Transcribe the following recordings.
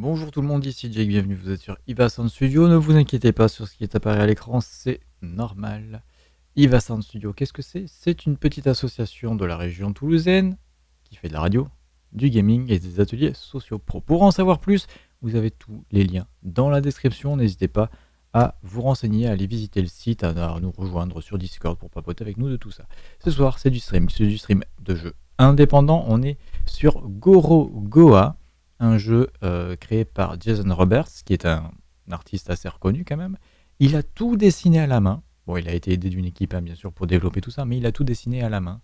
Bonjour tout le monde, ici Jaïk, bienvenue, vous êtes sur Ivasound Studio. Ne vous inquiétez pas sur ce qui est apparu à l'écran, c'est normal. Ivasound Studio, qu'est-ce que c'est? C'est une petite association de la région toulousaine qui fait de la radio, du gaming et des ateliers sociaux pro. Pour en savoir plus, vous avez tous les liens dans la description. N'hésitez pas à vous renseigner, à aller visiter le site, à nous rejoindre sur Discord pour papoter avec nous de tout ça. Ce soir, c'est du stream de jeux indépendants. On est sur Gorogoa, un jeu créé par Jason Roberts, qui est un artiste assez reconnu quand même. Il a tout dessiné à la main. Bon, il a été aidé d'une équipe, hein, bien sûr, pour développer tout ça, mais il a tout dessiné à la main.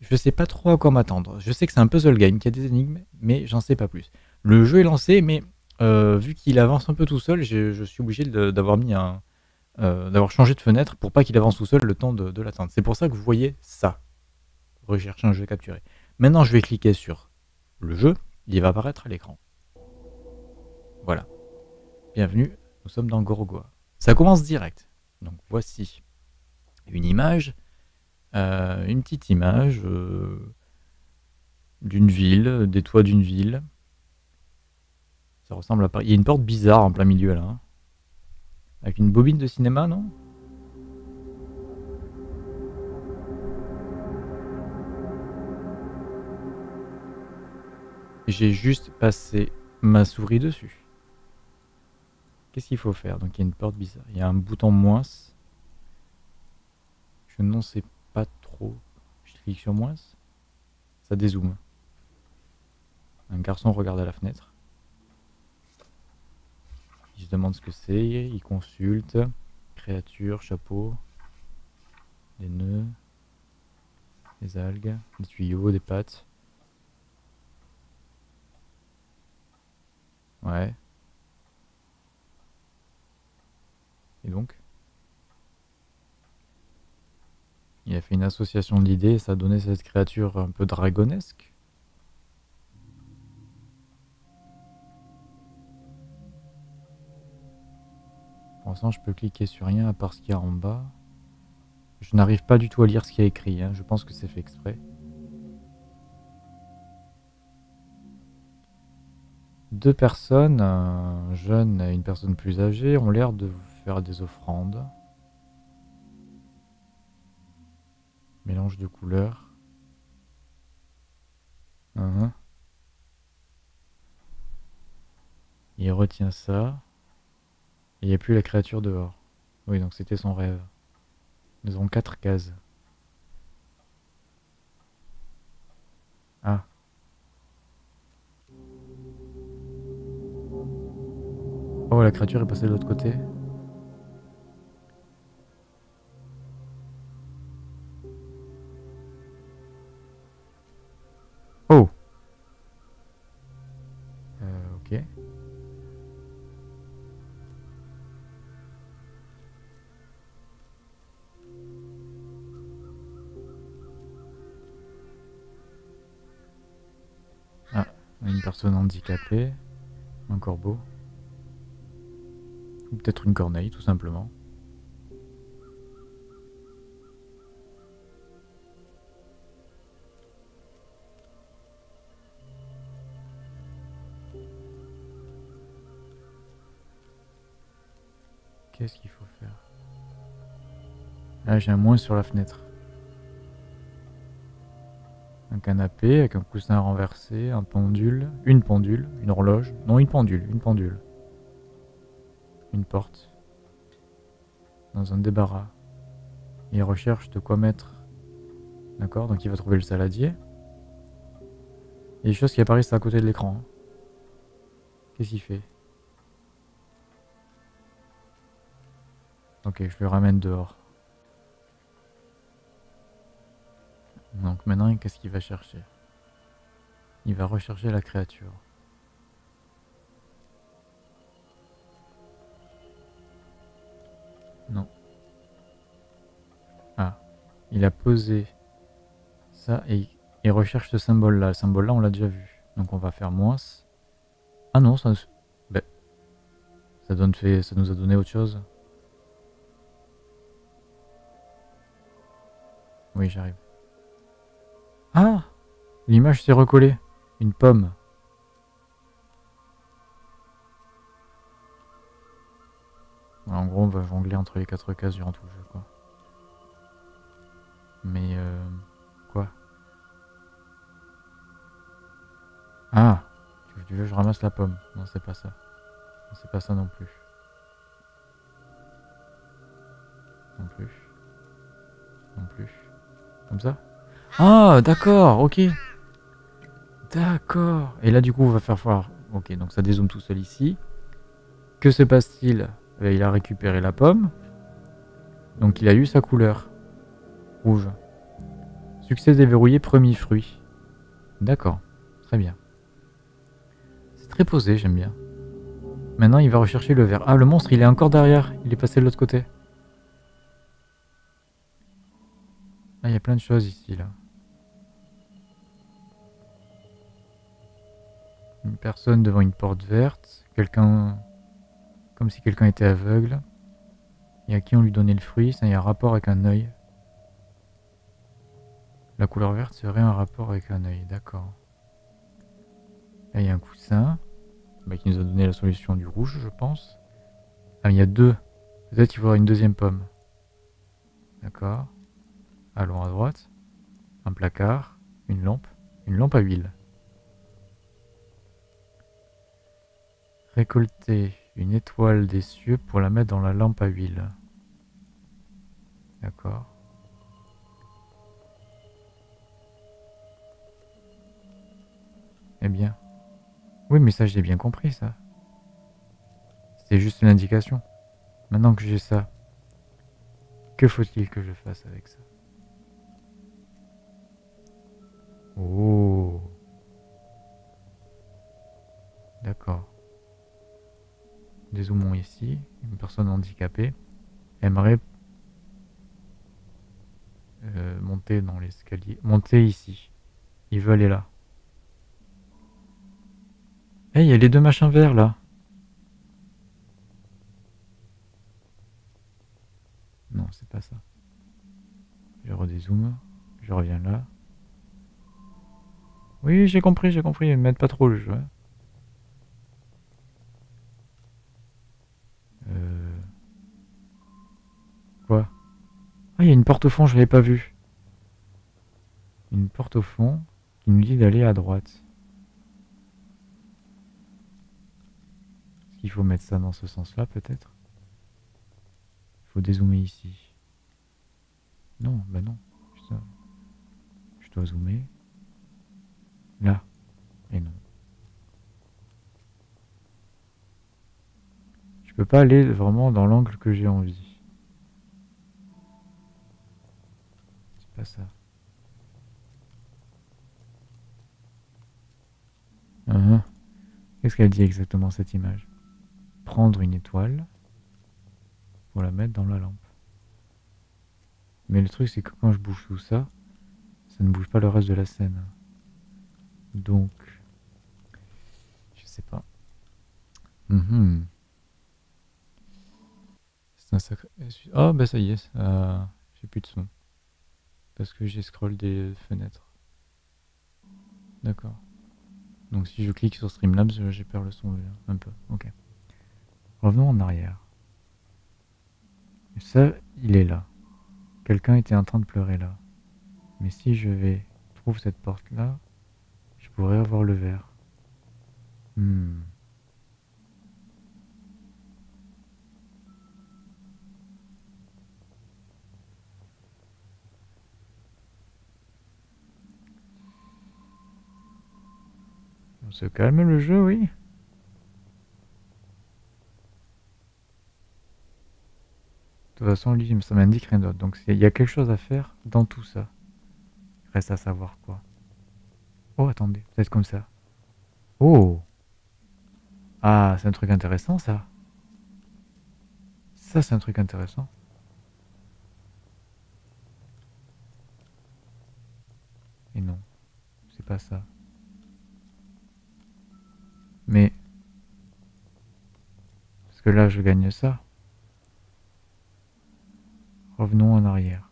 Je sais pas trop à quoi m'attendre. Je sais que c'est un puzzle game, qu'il y a des énigmes, mais j'en sais pas plus. Le jeu est lancé, mais vu qu'il avance un peu tout seul, je suis obligé d'avoir changé de fenêtre pour pas qu'il avance tout seul le temps de l'attendre. C'est pour ça que vous voyez ça. Rechercher un jeu capturé. Maintenant, je vais cliquer sur le jeu. Il va apparaître à l'écran. Voilà. Bienvenue, nous sommes dans Gorogoa. Ça commence direct. Donc voici une image, d'une ville, des toits d'une ville. Ça ressemble à Paris. Il y a une porte bizarre en plein milieu là. Hein. Avec une bobine de cinéma, non ? J'ai juste passé ma souris dessus. Qu'est-ce qu'il faut faire? Donc il y a une porte bizarre. Il y a un bouton moins. Je n'en sais pas trop. Je clique sur moins. Ça dézoome. Un garçon regarde à la fenêtre. Il se demande ce que c'est. Il consulte. Créature, chapeau. Des nœuds. Des algues. Des tuyaux, des pattes. Ouais. Et donc, il a fait une association d'idées et ça a donné cette créature un peu dragonesque. Pour l'instant, je peux cliquer sur rien à part ce qu'il y a en bas. Je n'arrive pas du tout à lire ce qu'il y a écrit, hein. Je pense que c'est fait exprès. Deux personnes, un jeune et une personne plus âgée, ont l'air de faire des offrandes. Mélange de couleurs. Il retient ça. Et il n'y a plus la créature dehors. Oui, donc c'était son rêve. Nous avons 4 cases. Ah. Oh, la créature est passée de l'autre côté. Oh. Ok. Ah, une personne handicapée. Un corbeau. Ou peut-être une corneille, tout simplement. Qu'est-ce qu'il faut faire? Là, j'ai un moins sur la fenêtre. Un canapé avec un coussin renversé, un pendule, une horloge. Non, une pendule. Une porte. Dans un débarras. Il recherche de quoi mettre. D'accord, donc il va trouver le saladier. Il y a des choses qui apparaissent à côté de l'écran. Qu'est-ce qu'il fait? Ok, je le ramène dehors. Donc maintenant, qu'est-ce qu'il va chercher? Il va rechercher la créature. Non. Ah. Il a posé ça et il recherche ce symbole-là. Le symbole-là, on l'a déjà vu. Donc on va faire moins. Ah non, ça, ben, ça nous a donné autre chose. Oui, j'arrive. Ah! L'image s'est recollée. Une pomme. En gros, on va jongler entre les 4 cases durant tout le jeu, quoi. Mais quoi? Ah, tu veux que je ramasse la pomme? Non, c'est pas ça. C'est pas ça non plus. Non plus. Non plus. Comme ça? Ah, d'accord, ok. D'accord. Et là, du coup, on va faire voir. Ok, donc ça dézoome tout seul ici. Que se passe-t-il? Il a récupéré la pomme. Donc, il a eu sa couleur. Rouge. Succès déverrouillé, premier fruit. D'accord. Très bien. C'est très posé, j'aime bien. Maintenant, il va rechercher le vert. Ah, le monstre, il est encore derrière. Il est passé de l'autre côté. Ah, il y a plein de choses ici, là. Une personne devant une porte verte. Quelqu'un... Comme si quelqu'un était aveugle. Et à qui on lui donnait le fruit, ça y a un rapport avec un œil. La couleur verte serait un rapport avec un œil, d'accord. Là il y a un coussin, bah, qui nous a donné la solution du rouge, je pense. Ah, il y a deux. Peut-être qu'il faudra une deuxième pomme. D'accord. Allons à droite. Un placard, une lampe. Une lampe à huile. Récolter une étoile des cieux pour la mettre dans la lampe à huile. D'accord. Eh bien. Oui, mais ça, j'ai bien compris, ça. C'était juste l'indication. Maintenant que j'ai ça, que faut-il que je fasse avec ça? Oh. D'accord. Dézoomons ici, une personne handicapée aimerait monter dans l'escalier, monter ici, il veut aller là. Eh, hey, il y a les deux machins verts là. Non, c'est pas ça. Je redézoome, je reviens là. Oui, j'ai compris, ils m'aident pas trop le jeu. Hein. Quoi? Ah, il y a une porte au fond, je l'avais pas vue. Une porte au fond qui nous dit d'aller à droite. Est-ce qu'il faut mettre ça dans ce sens-là, peut-être? Il faut dézoomer ici. Non, bah non. Putain. Je dois zoomer. Là. Et non. Je peux pas aller vraiment dans l'angle que j'ai envie. C'est pas ça. Qu'est-ce qu'elle dit exactement cette image? Prendre une étoile pour la mettre dans la lampe. Mais le truc c'est que quand je bouge tout ça, ça ne bouge pas le reste de la scène. Donc, je sais pas. C'est un sacré... Oh bah ça y est, j'ai plus de son. Parce que j'ai scroll des fenêtres. D'accord. Donc si je clique sur Streamlabs, j'ai perdu le son un peu. Ok. Revenons en arrière. Ça, il est là. Quelqu'un était en train de pleurer là. Mais si je vais trouver cette porte là, je pourrais avoir le verre. On se calme le jeu, oui. De toute façon, lui, ça m'indique rien d'autre. Donc, il y a quelque chose à faire dans tout ça. Reste à savoir quoi. Oh, attendez, peut-être comme ça. Oh! Ah, c'est un truc intéressant, ça. Ça, c'est un truc intéressant. Et non, c'est pas ça. Mais... Parce que là, je gagne ça. Revenons en arrière.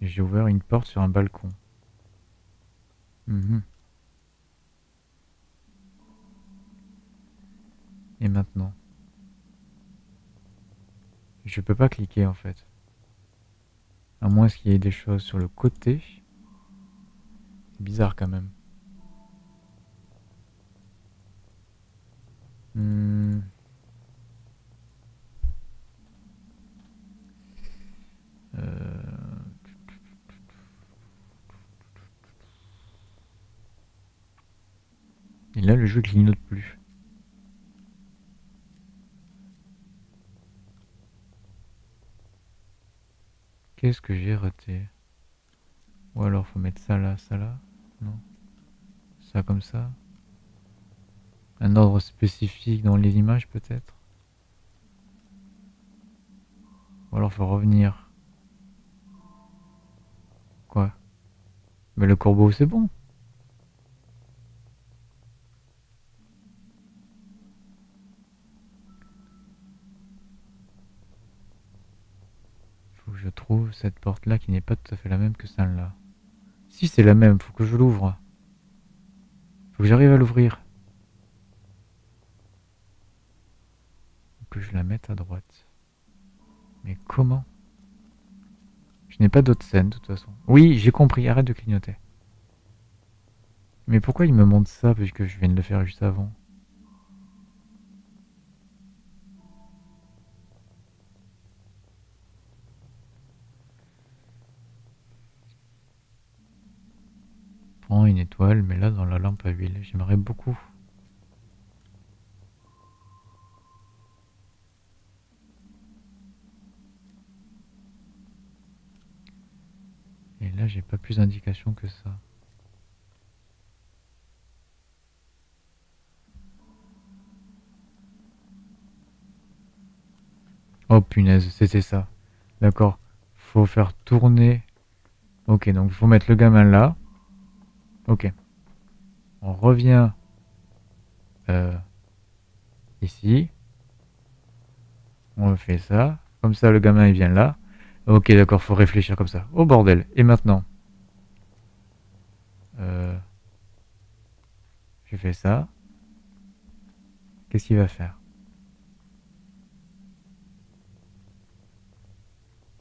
J'ai ouvert une porte sur un balcon. Et Et maintenant? Je peux pas cliquer en fait. À moins qu'il y ait des choses sur le côté. C'est bizarre quand même. Et là le jeu clignote plus. Qu'est-ce que j'ai raté? Ou alors faut mettre ça là, non? Ça comme ça? Un ordre spécifique dans les images peut-être? Ou alors faut revenir. Quoi? Mais le corbeau c'est bon? Je trouve cette porte là qui n'est pas tout à fait la même que celle là. Si c'est la même, faut que je l'ouvre. Faut que j'arrive à l'ouvrir. Que je la mette à droite. Mais comment? Je n'ai pas d'autre scène de toute façon. Oui, j'ai compris, arrête de clignoter. Mais pourquoi il me montre ça puisque je viens de le faire juste avant? Prends une étoile, mais là dans la lampe à huile, j'aimerais beaucoup. Et là j'ai pas plus d'indication que ça. Oh punaise, c'était ça. D'accord, faut faire tourner. Ok, donc faut mettre le gamin là. Ok, on revient ici, on fait ça, comme ça le gamin il vient là, ok d'accord, faut réfléchir comme ça, oh bordel, et maintenant, j'ai fait ça, qu'est-ce qu'il va faire?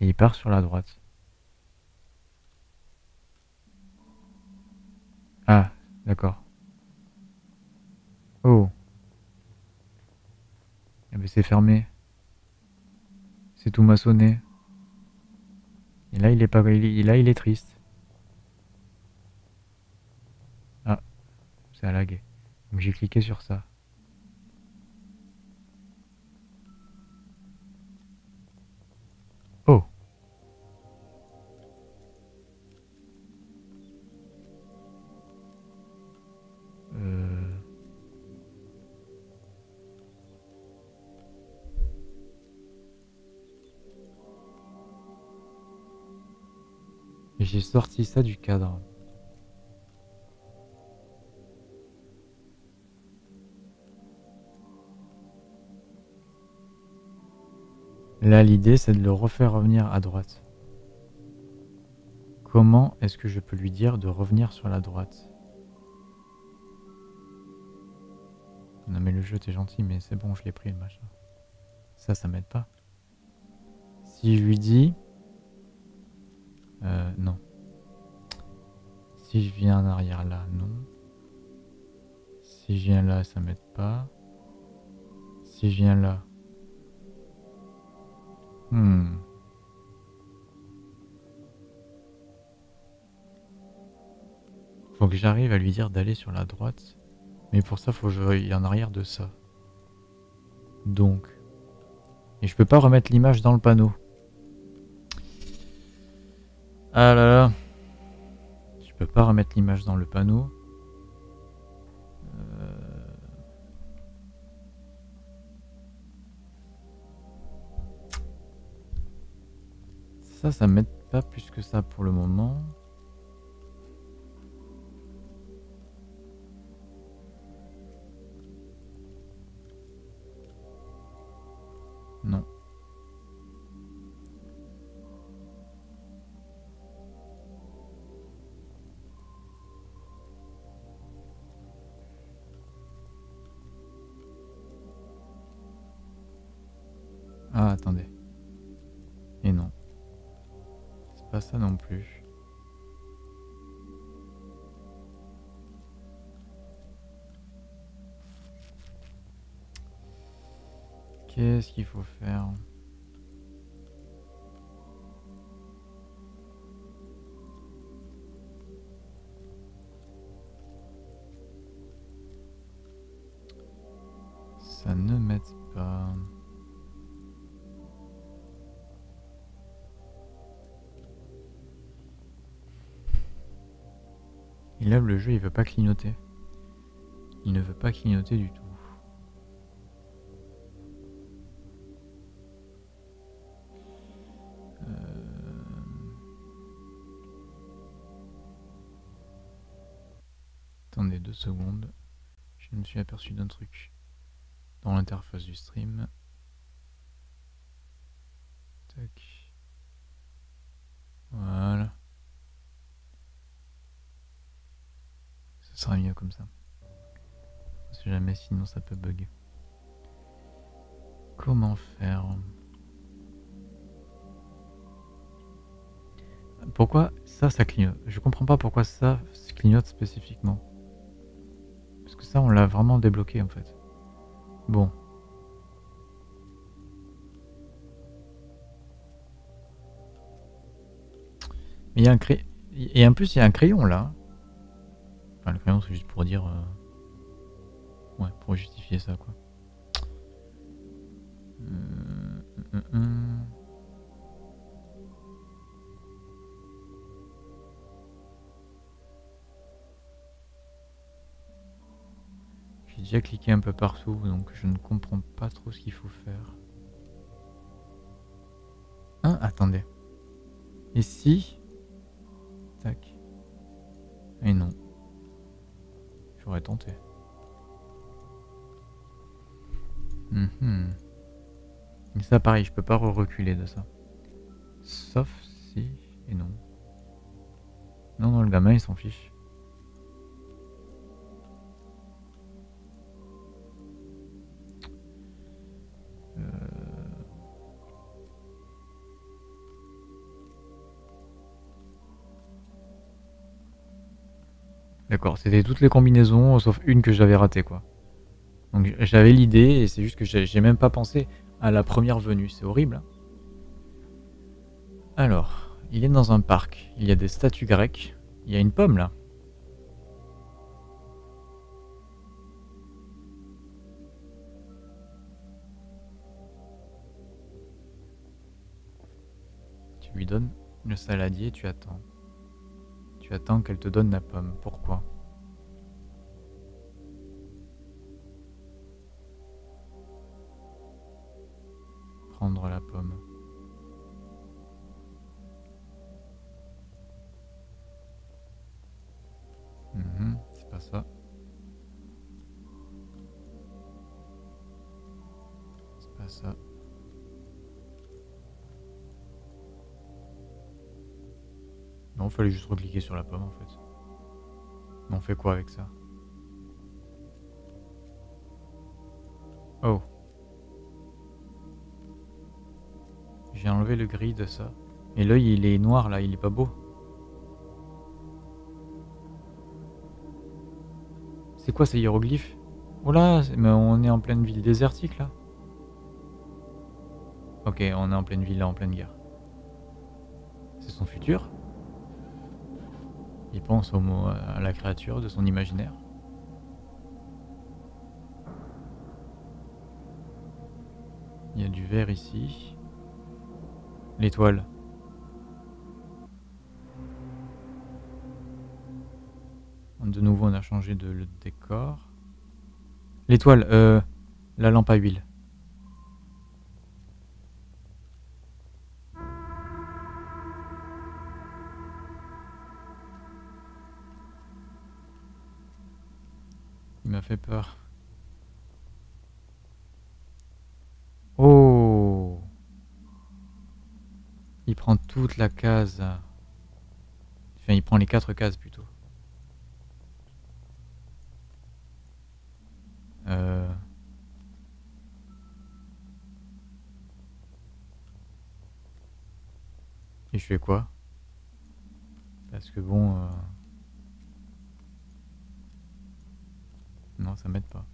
Et il part sur la droite. Ah, d'accord. Oh. Eh ben c'est fermé. C'est tout maçonné. Et là, il est pas, là, il est triste. Ah, ça a lagué. Donc j'ai cliqué sur ça. Oh. J'ai sorti ça du cadre. Là, l'idée, c'est de le refaire revenir à droite. Comment est-ce que je peux lui dire de revenir sur la droite ? Non mais le jeu t'es gentil mais c'est bon je l'ai pris le machin. Ça m'aide pas. Si je lui dis... non. Si je viens en arrière là, non. Si je viens là, ça m'aide pas. Si je viens là... Faut que j'arrive à lui dire d'aller sur la droite. Mais pour ça, faut que je aille en arrière de ça. Donc. Et je peux pas remettre l'image dans le panneau. Ah là là. Je peux pas remettre l'image dans le panneau. Ça m'aide pas plus que ça pour le moment. Non. Ah, attendez. Et non. C'est pas ça non plus. Qu'est-ce qu'il faut faire ? Ça ne m'aide pas. Il lève le jeu, il veut pas clignoter. Il ne veut pas clignoter du tout. Attendez 2 secondes. Je me suis aperçu d'un truc. Dans l'interface du stream. Tac. Voilà. Ce sera mieux comme ça. On sait jamais, sinon ça peut bugger. Comment faire? Pourquoi ça clignote? Je comprends pas pourquoi ça clignote spécifiquement. Parce que ça, on l'a vraiment débloqué en fait. Bon. Mais il y a un crayon. Et en plus, il y a un crayon là. Enfin, le crayon, c'est juste pour dire. Ouais, pour justifier ça, quoi. J'ai déjà cliqué un peu partout, donc je ne comprends pas trop ce qu'il faut faire. Hein, attendez. Et si... Tac. Et non. J'aurais tenté. Mais ça, pareil, je peux pas reculer de ça. Sauf si... Et non. Non, non, le gamin, il s'en fiche. D'accord, c'était toutes les combinaisons sauf une que j'avais ratée quoi. Donc j'avais l'idée et c'est juste que j'ai même pas pensé à la première venue, c'est horrible. Alors, il est dans un parc, il y a des statues grecques, il y a une pomme là. Lui donne le saladier, tu attends. Tu attends qu'elle te donne la pomme. Pourquoi? Prendre la pomme. C'est pas ça. C'est pas ça. Non, fallait juste recliquer sur la pomme en fait. On fait quoi avec ça? Oh. J'ai enlevé le gris de ça. Et l'œil il est noir là, il est pas beau. C'est quoi ces hiéroglyphes? Oh là, mais on est en pleine ville désertique là. Ok, on est en pleine ville là, en pleine guerre. C'est son futur? Il pense au mot, à la créature de son imaginaire. Il y a du vert ici. L'étoile. De nouveau, on a changé de le décor. L'étoile, la lampe à huile. Il m'a fait peur. Oh! Il prend toute la case. Enfin, il prend les 4 cases plutôt. Et je fais quoi? Parce que bon... Non, ça m'aide pas.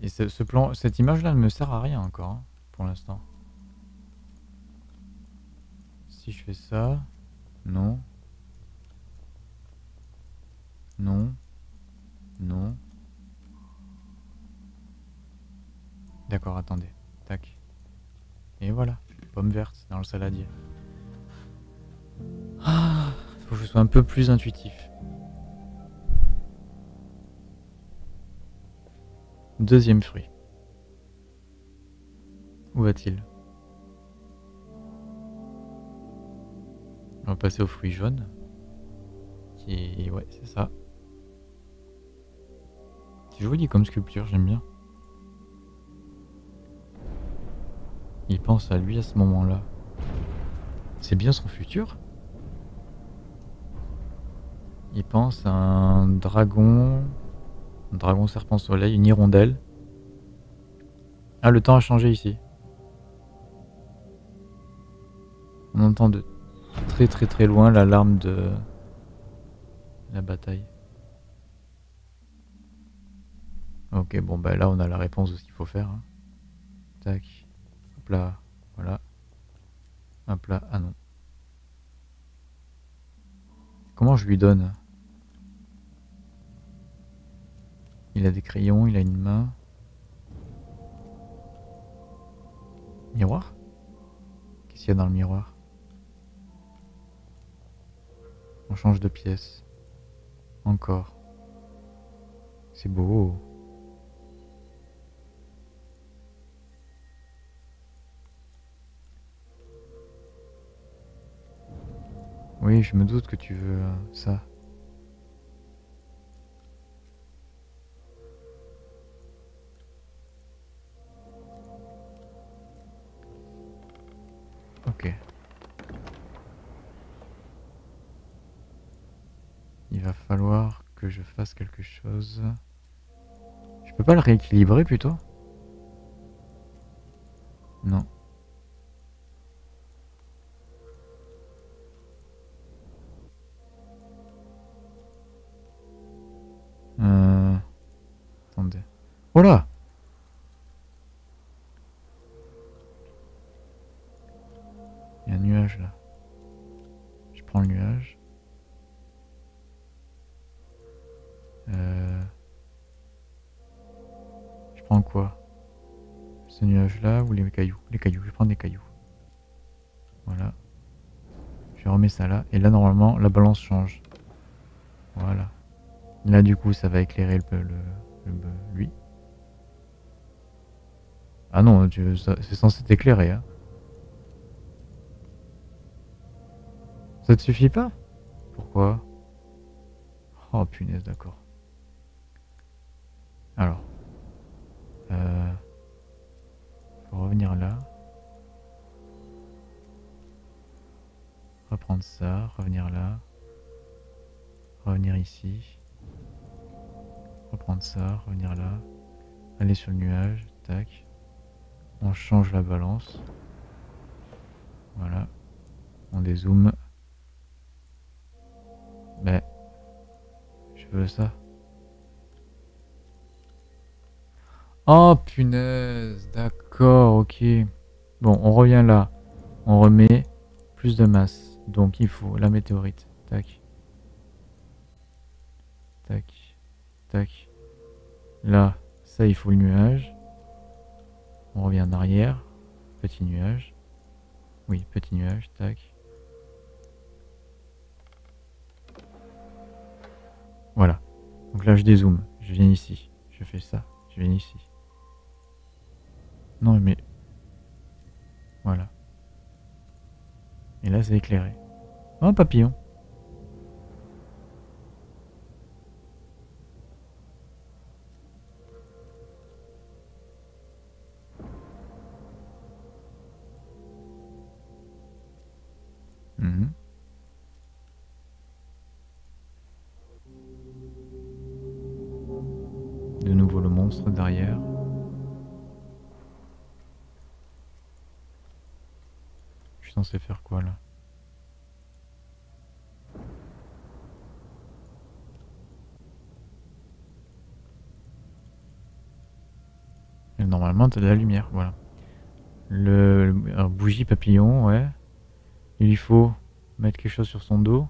Et ce plan, cette image-là ne me sert à rien encore, hein, pour l'instant. Si je fais ça... Non. Non. Non. D'accord, attendez. Tac. Et voilà. Pomme verte dans le saladier. Ah, faut que je sois un peu plus intuitif. Deuxième fruit. Où va-t-il? On va passer au fruit jaune. Qui... Ouais, c'est ça. C'est joli comme sculpture, j'aime bien. Il pense à lui à ce moment-là. C'est bien son futur. Il pense à un dragon... Un dragon serpent soleil, une hirondelle. Ah, le temps a changé ici. On entend de très loin l'alarme de la bataille. Ok, bon bah là on a la réponse de ce qu'il faut faire. Hein. Tac, hop là, voilà. Hop là, ah non. Comment je lui donne? Il a des crayons, il a une main. Miroir? Qu'est-ce qu'il y a dans le miroir? On change de pièce. Encore. C'est beau. Oui, je me doute que tu veux ça. Ok. Il va falloir que je fasse quelque chose. Je peux pas le rééquilibrer plutôt? Non. Attendez. Voilà. Il y a un nuage là. Je prends le nuage. Je prends quoi? Ce nuage là ou les cailloux? Les cailloux, je prends des cailloux. Voilà. Je remets ça là. Et là normalement la balance change. Voilà. Là du coup ça va éclairer lui. Ah non, c'est censé t'éclairer. Hein. Ça te suffit pas? Pourquoi? Oh punaise, d'accord. Alors. Faut revenir là. Reprendre ça, revenir là. Revenir ici. Reprendre ça, revenir là. Aller sur le nuage, tac. On change la balance. Voilà. On dézoome. Mais je veux ça. Oh punaise, d'accord, ok. Bon, on revient là. On remet plus de masse. Donc il faut la météorite. Tac. Tac. Tac. Là, ça il faut le nuage. On revient en arrière. Petit nuage. Oui, petit nuage, tac. Voilà, donc là je dézoome, je viens ici, je fais ça, je viens ici. Non mais... Voilà. Et là c'est éclairé. Oh, papillon! Mmh. De nouveau le monstre derrière. Je censé faire quoi là? Et normalement t'as de la lumière, voilà. Le bougie papillon, ouais. Il lui faut mettre quelque chose sur son dos.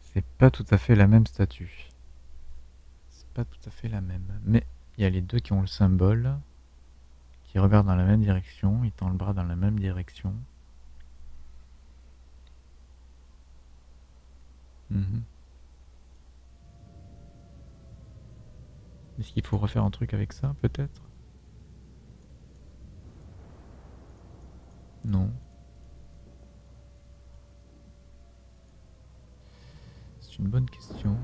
C'est pas tout à fait la même statue. C'est pas tout à fait la même. Mais il y a les deux qui ont le symbole. Qui regardent dans la même direction. Ils tendent le bras dans la même direction. Est-ce qu'il faut refaire un truc avec ça, peut-être? Non. C'est une bonne question.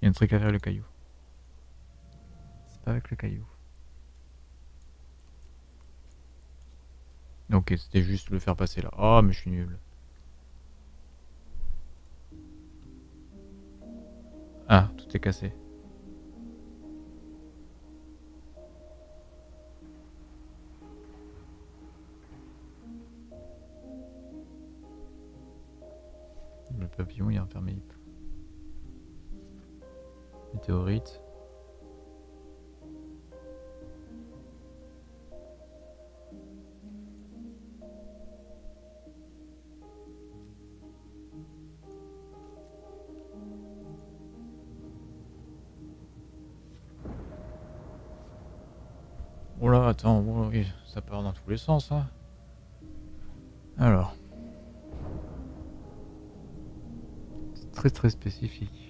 Il y a un truc à faire avec le caillou. C'est pas avec le caillou. Ok, c'était juste le faire passer là. Oh, mais je suis nul. Ah, tout est cassé. Le papillon, il est enfermé. Météorite. Oh là, attends, ça part dans tous les sens, hein. Alors. C'est très très spécifique.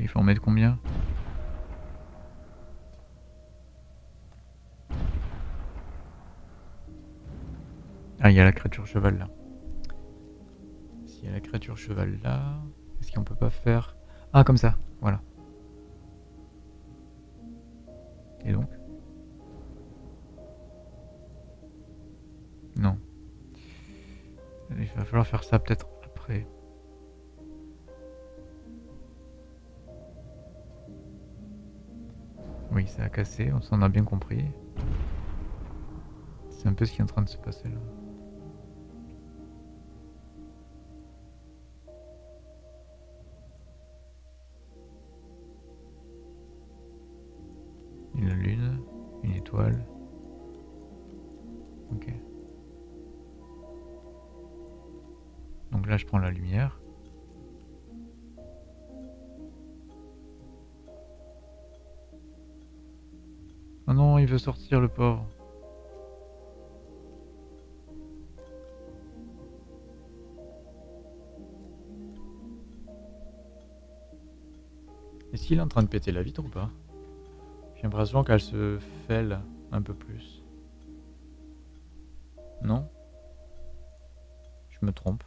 Il faut en mettre combien? Ah, il y a la créature cheval là. S'il y a la créature cheval là, est-ce qu'on peut pas faire... Ah, comme ça, voilà. Et donc? Non. Il va falloir faire ça peut-être après. Oui, ça a cassé, on s'en a bien compris. C'est un peu ce qui est en train de se passer là. Une lune, une étoile. Ok. Donc là, je prends la lumière. Oh non, il veut sortir le pauvre. Est-ce qu'il est en train de péter la vitre ou pas? J'ai l'impression qu'elle se fêle un peu plus. Non? Je me trompe.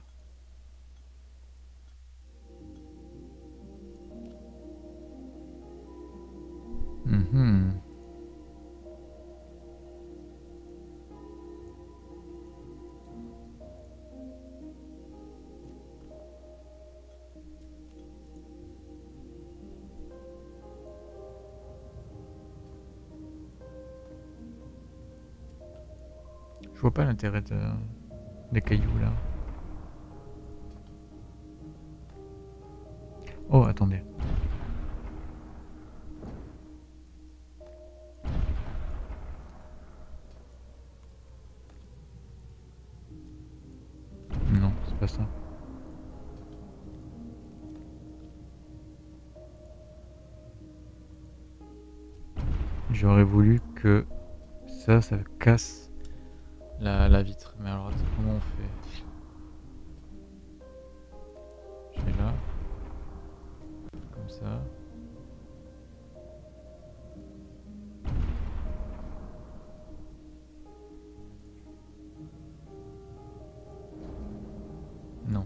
Je vois pas l'intérêt des cailloux là. Oh, attendez. Non, c'est pas ça. J'aurais voulu que ça casse la vitre. Mais alors, comment on fait? Je vais là. Comme ça. Non.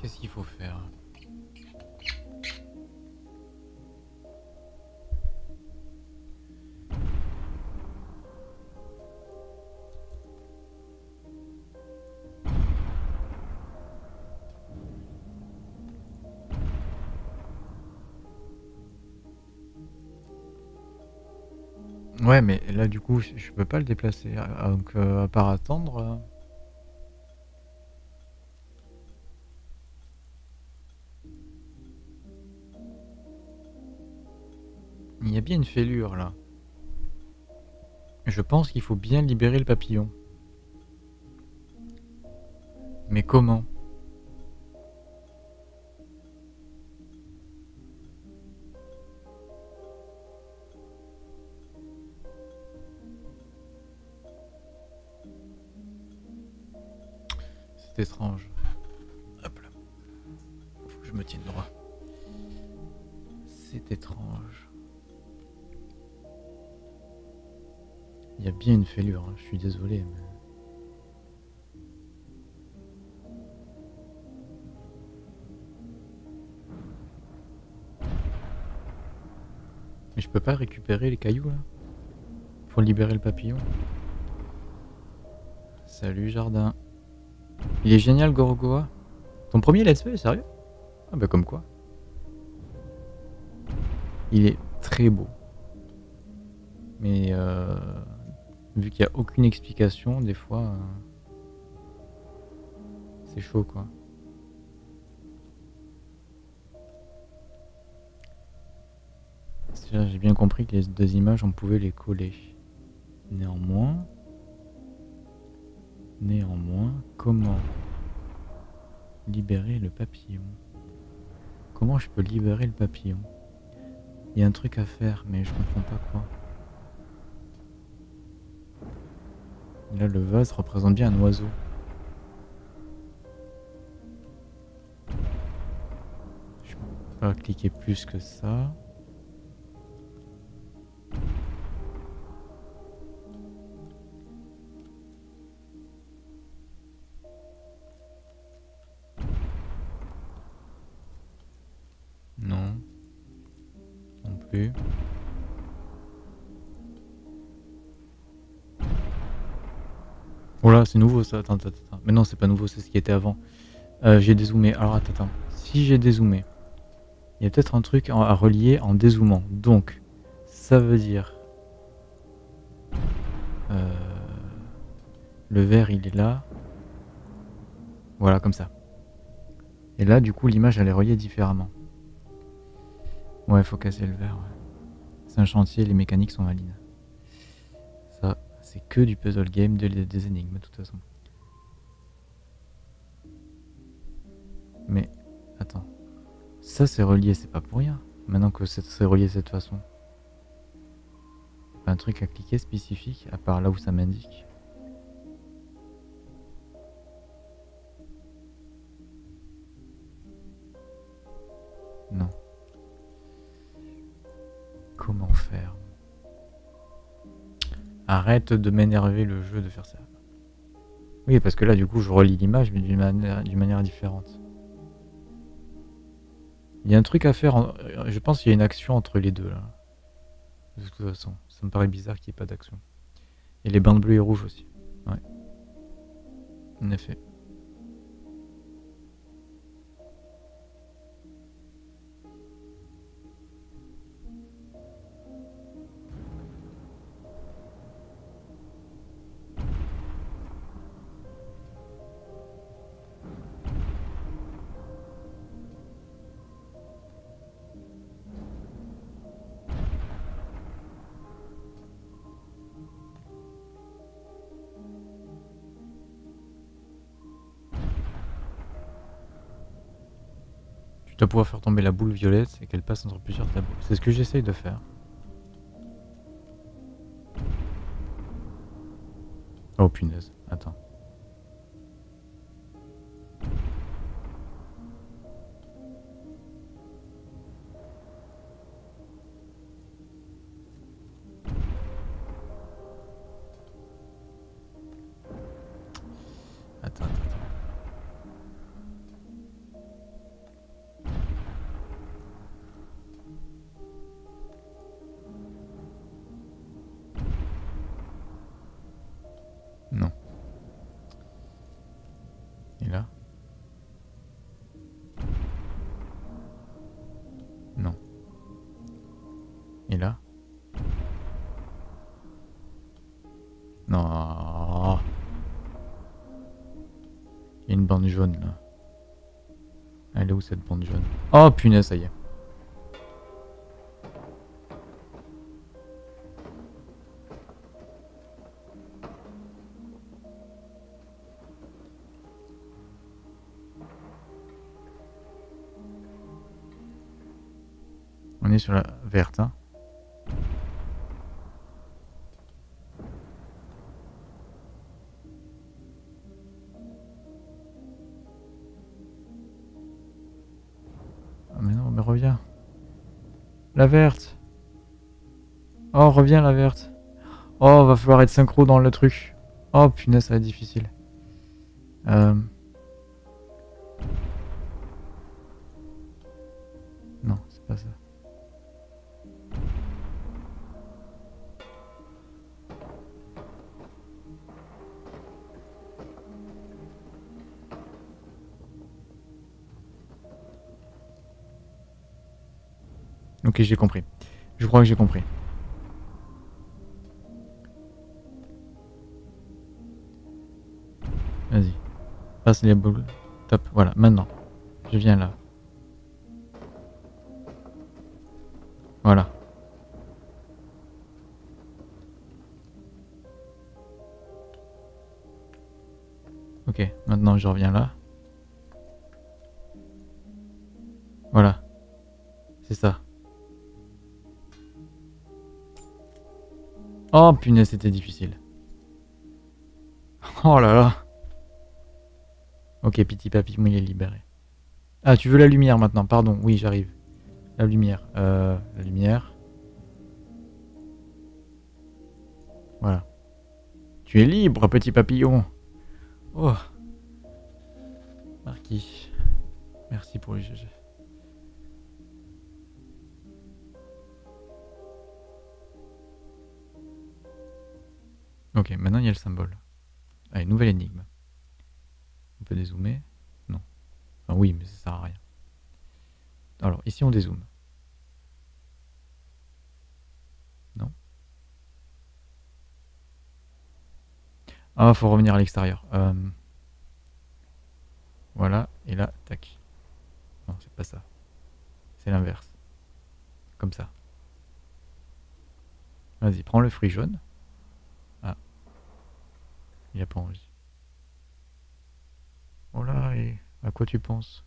Qu'est-ce qu'il faut faire? Ouais, mais là du coup je peux pas le déplacer, donc à part attendre. Il y a bien une fêlure là. Je pense qu'il faut bien libérer le papillon. Mais comment? Étrange. Hop là. Faut que je me tienne droit. C'est étrange. Il y a bien une fêlure, hein. Je suis désolé. Mais... je peux pas récupérer les cailloux là pour libérer le papillon. Salut jardin. Il est génial Gorogoa. Ton premier let's play, sérieux? Ah bah comme quoi. Il est très beau. Mais vu qu'il n'y a aucune explication, des fois... c'est chaud quoi. J'ai bien compris que les deux images, on pouvait les coller. Néanmoins... comment libérer le papillon? Comment je peux libérer le papillon? Il y a un truc à faire, mais je comprends pas quoi. Là, le vase représente bien un oiseau. Je peux pas cliquer plus que ça. Oh là, c'est nouveau ça. Attends, mais non, c'est pas nouveau, c'est ce qui était avant. J'ai dézoomé. Alors attends. Si j'ai dézoomé, il y a peut-être un truc à relier en dézoomant. Donc, ça veut dire le vert, il est là. Voilà, comme ça. Et là, du coup, l'image elle est reliée différemment. Ouais, faut casser le verre. Ouais. C'est un chantier, les mécaniques sont valides. Ça, c'est que du puzzle game, des énigmes, de toute façon. Mais, attends. Ça, c'est relié, c'est pas pour rien. Maintenant que c'est relié de cette façon. Pas un truc à cliquer spécifique, à part là où ça m'indique. Non. Comment faire? Arrête de m'énerver le jeu de faire ça. Oui, parce que là, du coup, je relis l'image, mais d'une manière différente. Il y a un truc à faire. Je pense qu'il y a une action entre les deux, là. De toute façon, ça me paraît bizarre qu'il n'y ait pas d'action. Et les bandes bleues et rouges aussi. Ouais. En effet. dois pouvoir faire tomber la boule violette et qu'elle passe entre plusieurs tableaux. C'est ce que j'essaye de faire. Oh punaise, attends. Jaune là. Elle est où cette bande jaune? Oh punaise, ça y est. On est sur la verte, hein. La verte. Oh, reviens la verte. Oh, va falloir être synchro dans le truc. Oh, punaise, ça va être difficile. Non, c'est pas ça. Ok, j'ai compris. Je crois que j'ai compris. Vas-y. Passe les boules. Top. Voilà, maintenant. Je viens là. Voilà. Ok, maintenant je reviens là. Voilà. C'est ça. Oh punaise, c'était difficile. Oh là là. Ok, petit papy mouillé libéré. Ah, tu veux la lumière maintenant, pardon. Oui, j'arrive. La lumière. La lumière. Voilà. Tu es libre, petit papillon. Oh. Marquis. Merci pour les GG. Ok, maintenant il y a le symbole. Allez, nouvelle énigme. On peut dézoomer? Non. Enfin oui, mais ça sert à rien. Alors, ici on dézoome. Non. Ah, faut revenir à l'extérieur. Voilà, et là, tac. Non, c'est pas ça. C'est l'inverse. Comme ça. Vas-y, prends le fruit jaune. Il a pas envie. Oh là, et à quoi tu penses?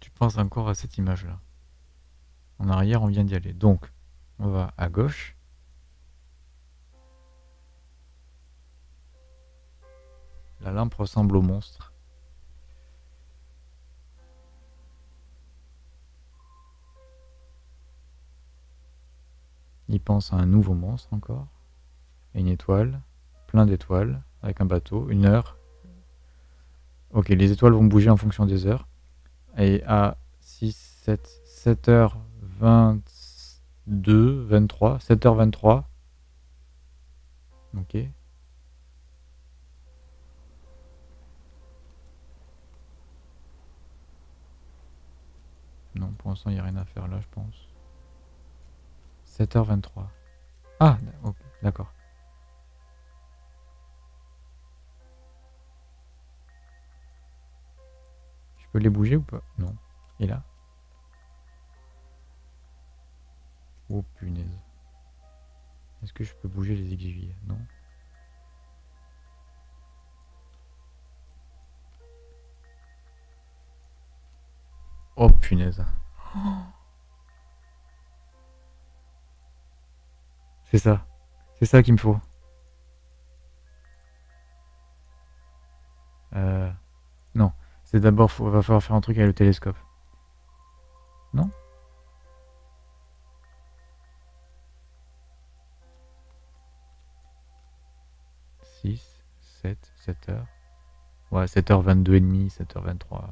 Tu penses encore à cette image-là. En arrière, on vient d'y aller. Donc, on va à gauche. La lampe ressemble au monstre. Il pense à un nouveau monstre encore, et une étoile, plein d'étoiles, avec un bateau, une heure. Ok, les étoiles vont bouger en fonction des heures. Et à 6, 7, 7h22, 23, 7h23. Ok. Non, pour l'instant, il n'y a rien à faire là, je pense. 7h23. Ah, ok, d'accord. Je peux les bouger ou pas? Non. Et là? Oh punaise. Est-ce que je peux bouger les aiguilles? Non. Oh punaise. C'est ça. C'est ça qu'il me faut. Non. C'est d'abord, va falloir faire un truc avec le télescope. Non? Heures. Ouais, 7h22 et demi, 7h23.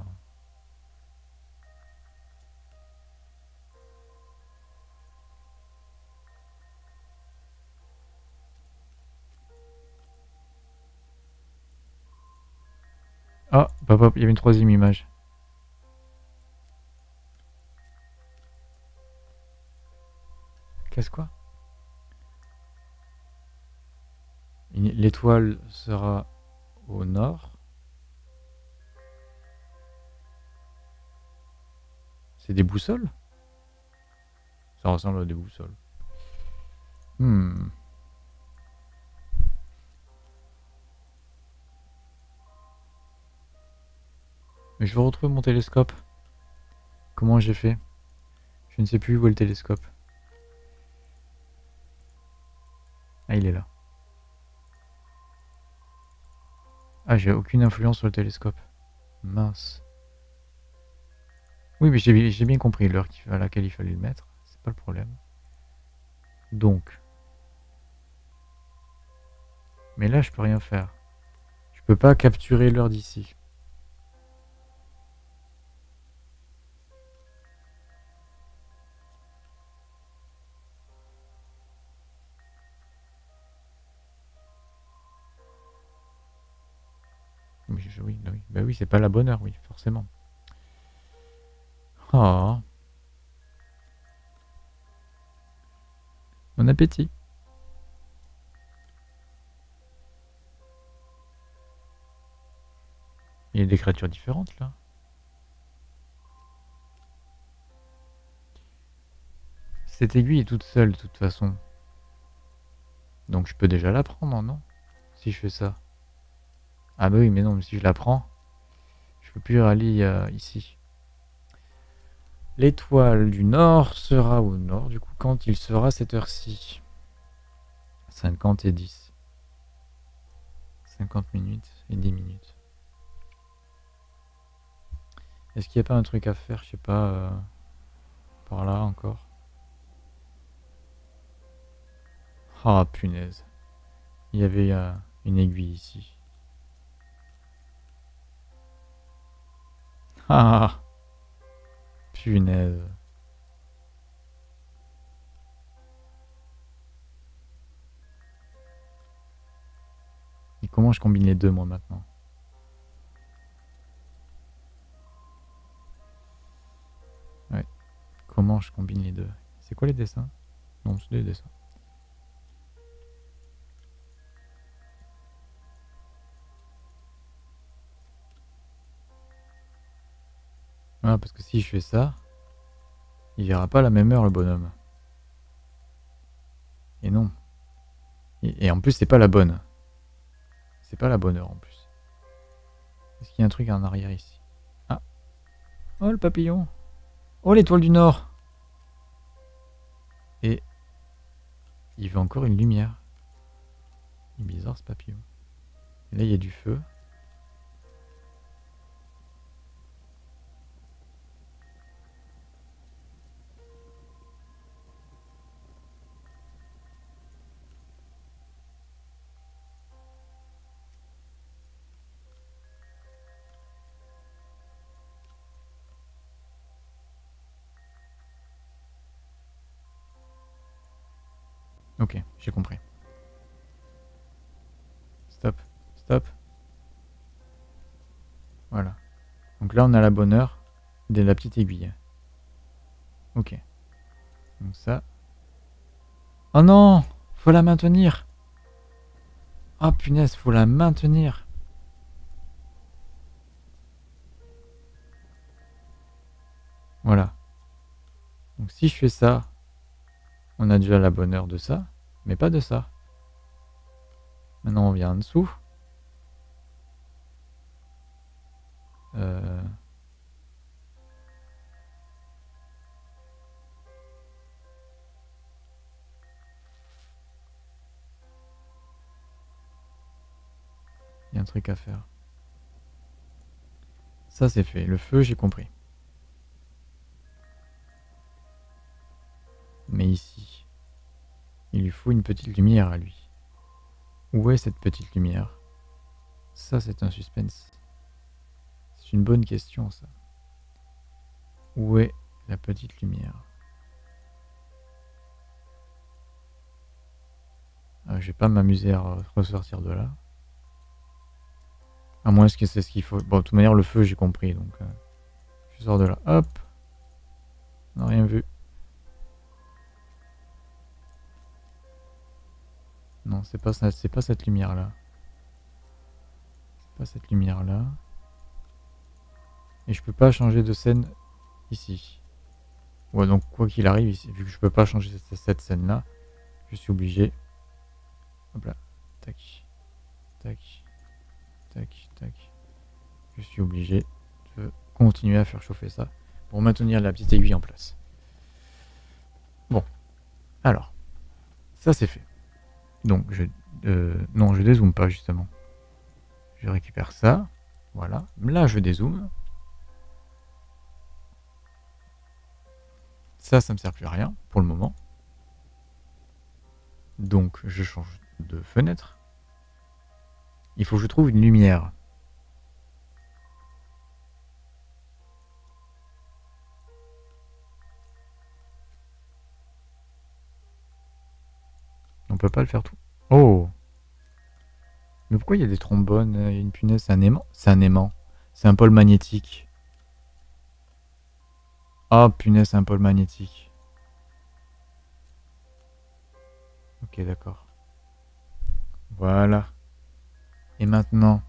Ah, hop, hop, il y avait une troisième image. Qu'est-ce quoi? L'étoile sera au nord. C'est des boussoles? Ça ressemble à des boussoles. Mais je veux retrouver mon télescope. Comment j'ai fait? Je ne sais plus où est le télescope. Ah, il est là. Ah, j'ai aucune influence sur le télescope. Mince. Oui, mais j'ai bien compris l'heure à laquelle il fallait le mettre. C'est pas le problème. Donc. Mais là, je peux rien faire. Je peux pas capturer l'heure d'ici. Oui, bah oui, c'est pas la bonne heure, oui, forcément. Oh. Bon appétit. Il y a des créatures différentes là. Cette aiguille est toute seule de toute façon. Donc je peux déjà la prendre, non? Si je fais ça. Ah bah oui, mais non, mais si je la prends, je peux plus aller ici. L'étoile du nord sera au nord, du coup, quand il sera cette heure-ci. 50 et 10. 50 minutes et 10 minutes. Est-ce qu'il n'y a pas un truc à faire, je sais pas, par là encore? Ah, punaise. Il y avait une aiguille ici. Ah, punaise. Et comment je combine les deux, moi, maintenant? Ouais. Comment je combine les deux? C'est quoi les dessins? Non, c'est des dessins. Ah, parce que si je fais ça, il verra pas la même heure le bonhomme. Et non. Et en plus c'est pas la bonne. C'est pas la bonne heure en plus. Est-ce qu'il y a un truc en arrière ici? Ah. Oh le papillon. Oh l'étoile du nord. Et il veut encore une lumière. Il est bizarre ce papillon. Et là il y a du feu. Ok, j'ai compris. Stop, stop. Voilà. Donc là, on a la bonne heure de la petite aiguille. Ok. Donc ça. Oh non! Faut la maintenir! Oh punaise, faut la maintenir! Voilà. Donc si je fais ça, on a déjà la bonne heure de ça, mais pas de ça. Maintenant on vient en dessous. Il y a un truc à faire. Ça c'est fait. Le feu, j'ai compris. Mais ici, il lui faut une petite lumière à lui. Où est cette petite lumière? Ça c'est un suspense. C'est une bonne question ça. Où est la petite lumière? Je vais pas m'amuser à ressortir de là. À moins que c'est ce qu'il faut. Bon, de toute manière, le feu, j'ai compris. Donc, je sors de là. Hop. On n'a rien vu. Non, c'est pas ça. C'est pas cette lumière-là. C'est pas cette lumière-là. Et je peux pas changer de scène ici. Ouais, donc, quoi qu'il arrive, ici, vu que je peux pas changer cette scène-là, je suis obligé. Hop là. Tac. Tac. Tac, tac. Je suis obligé de continuer à faire chauffer ça pour maintenir la petite aiguille en place. Bon. Alors. Ça c'est fait. Donc je... non, je dézoome pas justement. Je récupère ça. Voilà. Là je dézoome. Ça, ça me sert plus à rien pour le moment. Donc je change de fenêtre. Il faut que je trouve une lumière. On peut pas le faire tout. Oh! Mais pourquoi il y a des trombones? Il y a une punaise, c'est un aimant? C'est un aimant. C'est un pôle magnétique. Ah, punaise, c'est un pôle magnétique. Ok, d'accord. Voilà. Et maintenant,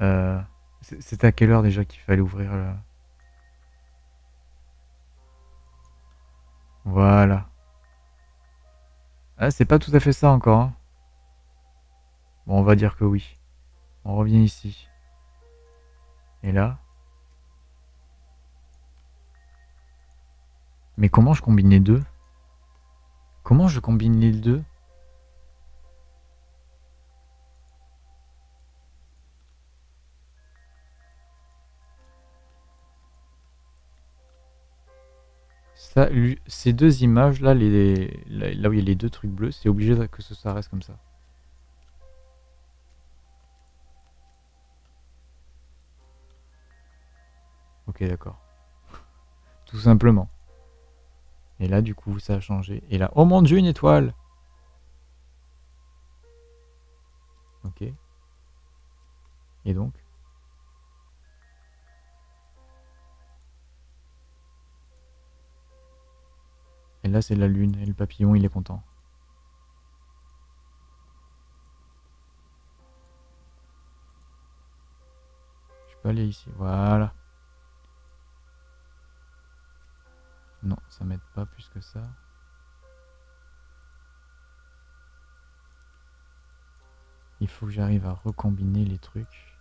c'est à quelle heure déjà qu'il fallait ouvrir le... Voilà. Ah, c'est pas tout à fait ça encore. Hein. Bon, on va dire que oui. On revient ici. Et là. Mais comment je combine les deux? Comment je combine les deux? Ça, ces deux images là, là où il y a les deux trucs bleus, c'est obligé que ça reste comme ça. Ok, d'accord. Tout simplement. Et là du coup ça a changé. Et là, oh mon dieu, une étoile! Ok. Et donc? Et là, c'est la lune. Et le papillon, il est content. Je peux aller ici. Voilà. Non, ça m'aide pas plus que ça. Il faut que j'arrive à recombiner les trucs.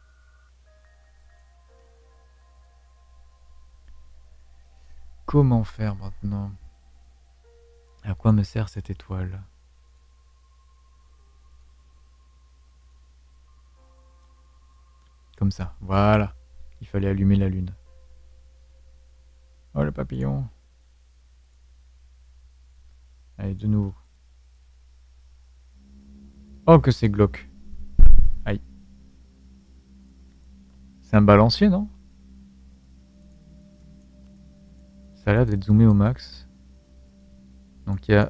Comment faire maintenant ? À quoi me sert cette étoile? Comme ça, voilà. Il fallait allumer la lune. Oh, le papillon. Allez, de nouveau. Oh, que c'est glauque. Aïe. C'est un balancier, non? Ça a l'air d'être zoomé au max. Donc il y a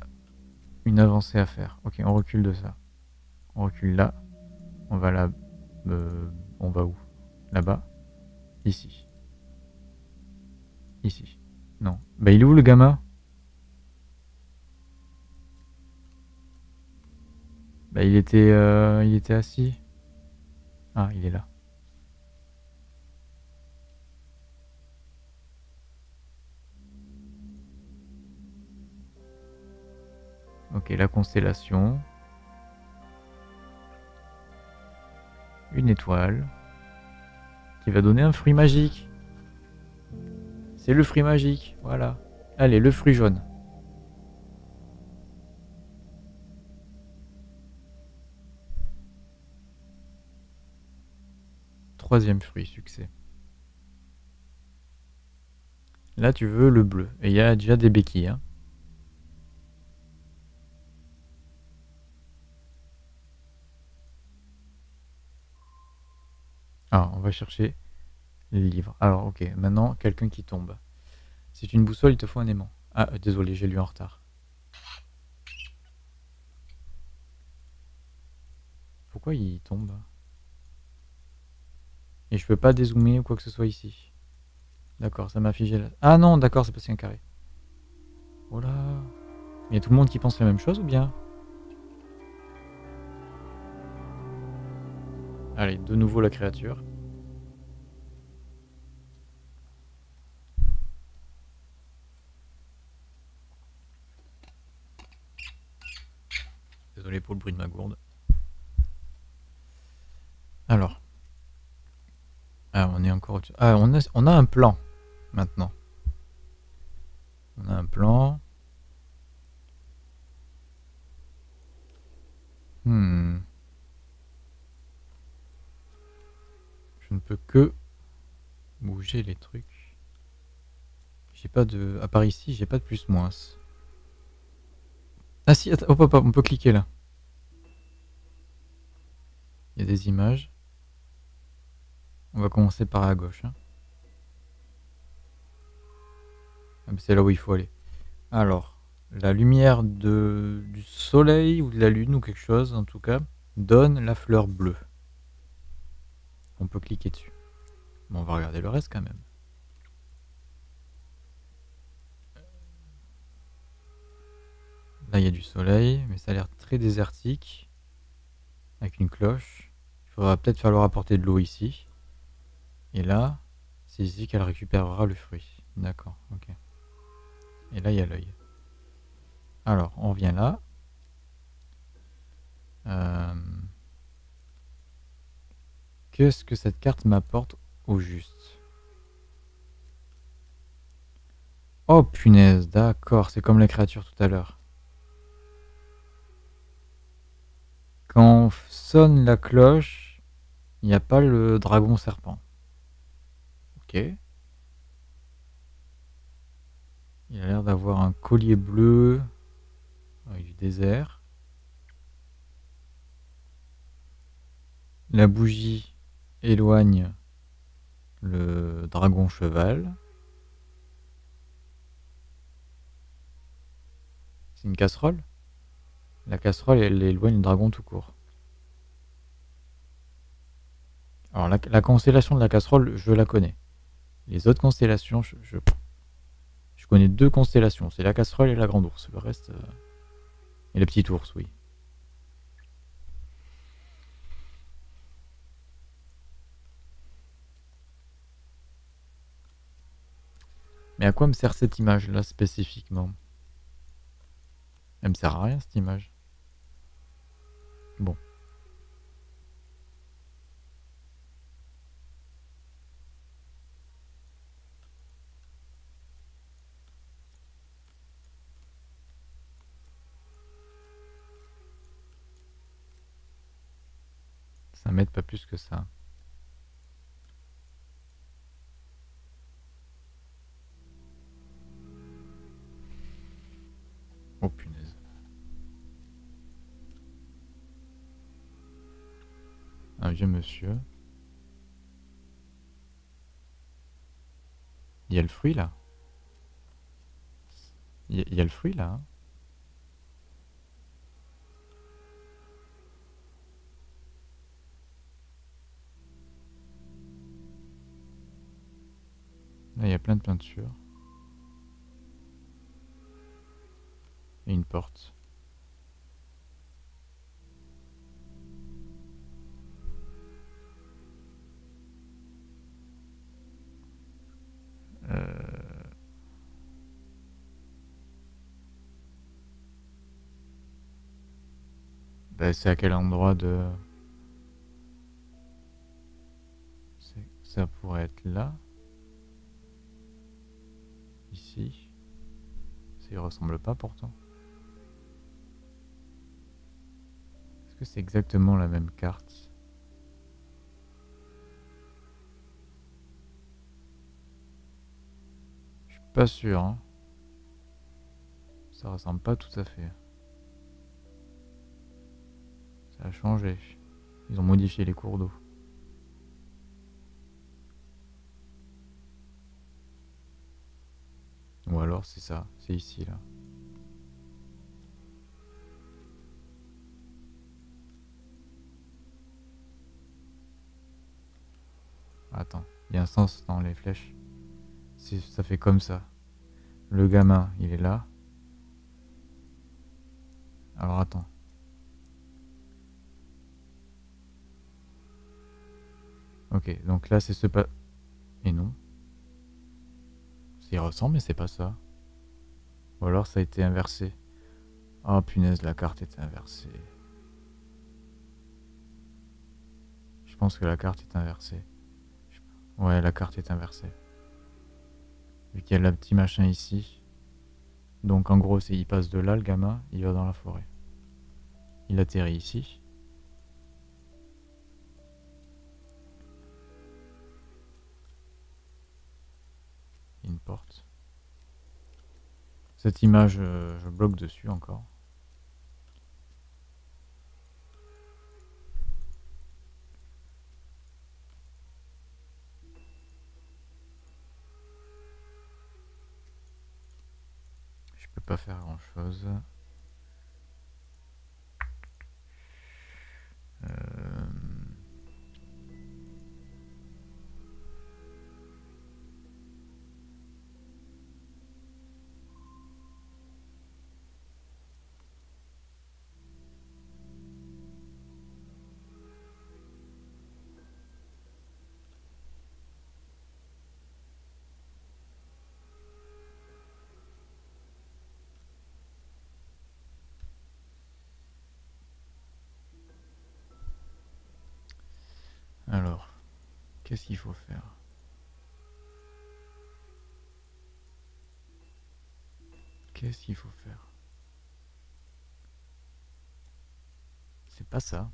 une avancée à faire. Ok, on recule de ça. On recule là. On va là. On va où? Là-bas. Ici. Ici. Non. Bah il est où le gamma? Bah il était assis. Ah, il est là. Ok, la constellation. Une étoile. Qui va donner un fruit magique. C'est le fruit magique, voilà. Allez, le fruit jaune. troisième fruit, succès. Là, tu veux le bleu. Et il y a déjà des béquilles. Hein. Alors, on va chercher les livres. Alors, ok. Maintenant, quelqu'un qui tombe. C'est une boussole, il te faut un aimant. Ah, désolé, j'ai lu en retard. Pourquoi il tombe? Et je peux pas dézoomer ou quoi que ce soit ici. D'accord, ça m'a figé là. Ah non, d'accord, c'est passé un carré. Oh là. Il y a tout le monde qui pense la même chose ou bien? Allez, de nouveau la créature. Désolé pour le bruit de ma gourde. Alors. Ah, on est encore au-dessus. Ah, on a un plan maintenant. On a un plan. Je ne peux que bouger les trucs. J'ai pas de. À part ici, j'ai pas de plus moins. Ah si, attends, hop, hop, hop, on peut cliquer là. Il y a des images. On va commencer par à gauche. Hein. Ah, c'est là où il faut aller. Alors, la lumière du soleil ou de la lune ou quelque chose, en tout cas, donne la fleur bleue. On peut cliquer dessus. Bon, on va regarder le reste quand même. Là, il y a du soleil, mais ça a l'air très désertique. Avec une cloche. Il faudra peut-être falloir apporter de l'eau ici. Et là, c'est ici qu'elle récupérera le fruit. D'accord, ok. Et là, il y a l'œil. Alors, on revient là. Qu'est-ce que cette carte m'apporte au juste? Oh punaise, d'accord, c'est comme la créature tout à l'heure. Quand on sonne la cloche, il n'y a pas le dragon serpent. Ok. Il a l'air d'avoir un collier bleu avec du désert. La bougie éloigne le dragon cheval. C'est une casserole? La casserole, elle éloigne le dragon tout court. Alors la constellation de la casserole, je la connais. Les autres constellations, je connais deux constellations. C'est la casserole et la grande ours. Le reste... Et la petite ours, oui. Mais à quoi me sert cette image-là spécifiquement? Elle me sert à rien, cette image. Bon. Ça m'aide pas plus que ça. Oh punaise. Un vieux monsieur. Il y a le fruit là. Il y a le fruit là. Là, il y a plein de peintures. Et une porte. Ben, c'est à quel endroit de... Ça pourrait être là. Ici, ça y ressemble pas pourtant. Est-ce que c'est exactement la même carte? Pas sûr, hein. Ça ressemble pas tout à fait. Ça a changé. Ils ont modifié les cours d'eau. Ou alors c'est ça, c'est ici là. Attends, il y a un sens dans les flèches. Ça fait comme ça. Le gamin, il est là. Alors attends. Ok, donc là c'est ce pas... Et non. Il ressemble, mais c'est pas ça. Ou alors ça a été inversé. Oh punaise, la carte est inversée. Je pense que la carte est inversée. Ouais, la carte est inversée. Vu qu'il y a le petit machin ici. Donc en gros, il passe de là, le gamin, il va dans la forêt. Il atterrit ici. Une porte. Cette image, je bloque dessus encore. Je peux pas faire grand chose. Alors, qu'est-ce qu'il faut faire? Qu'est-ce qu'il faut faire? C'est pas ça.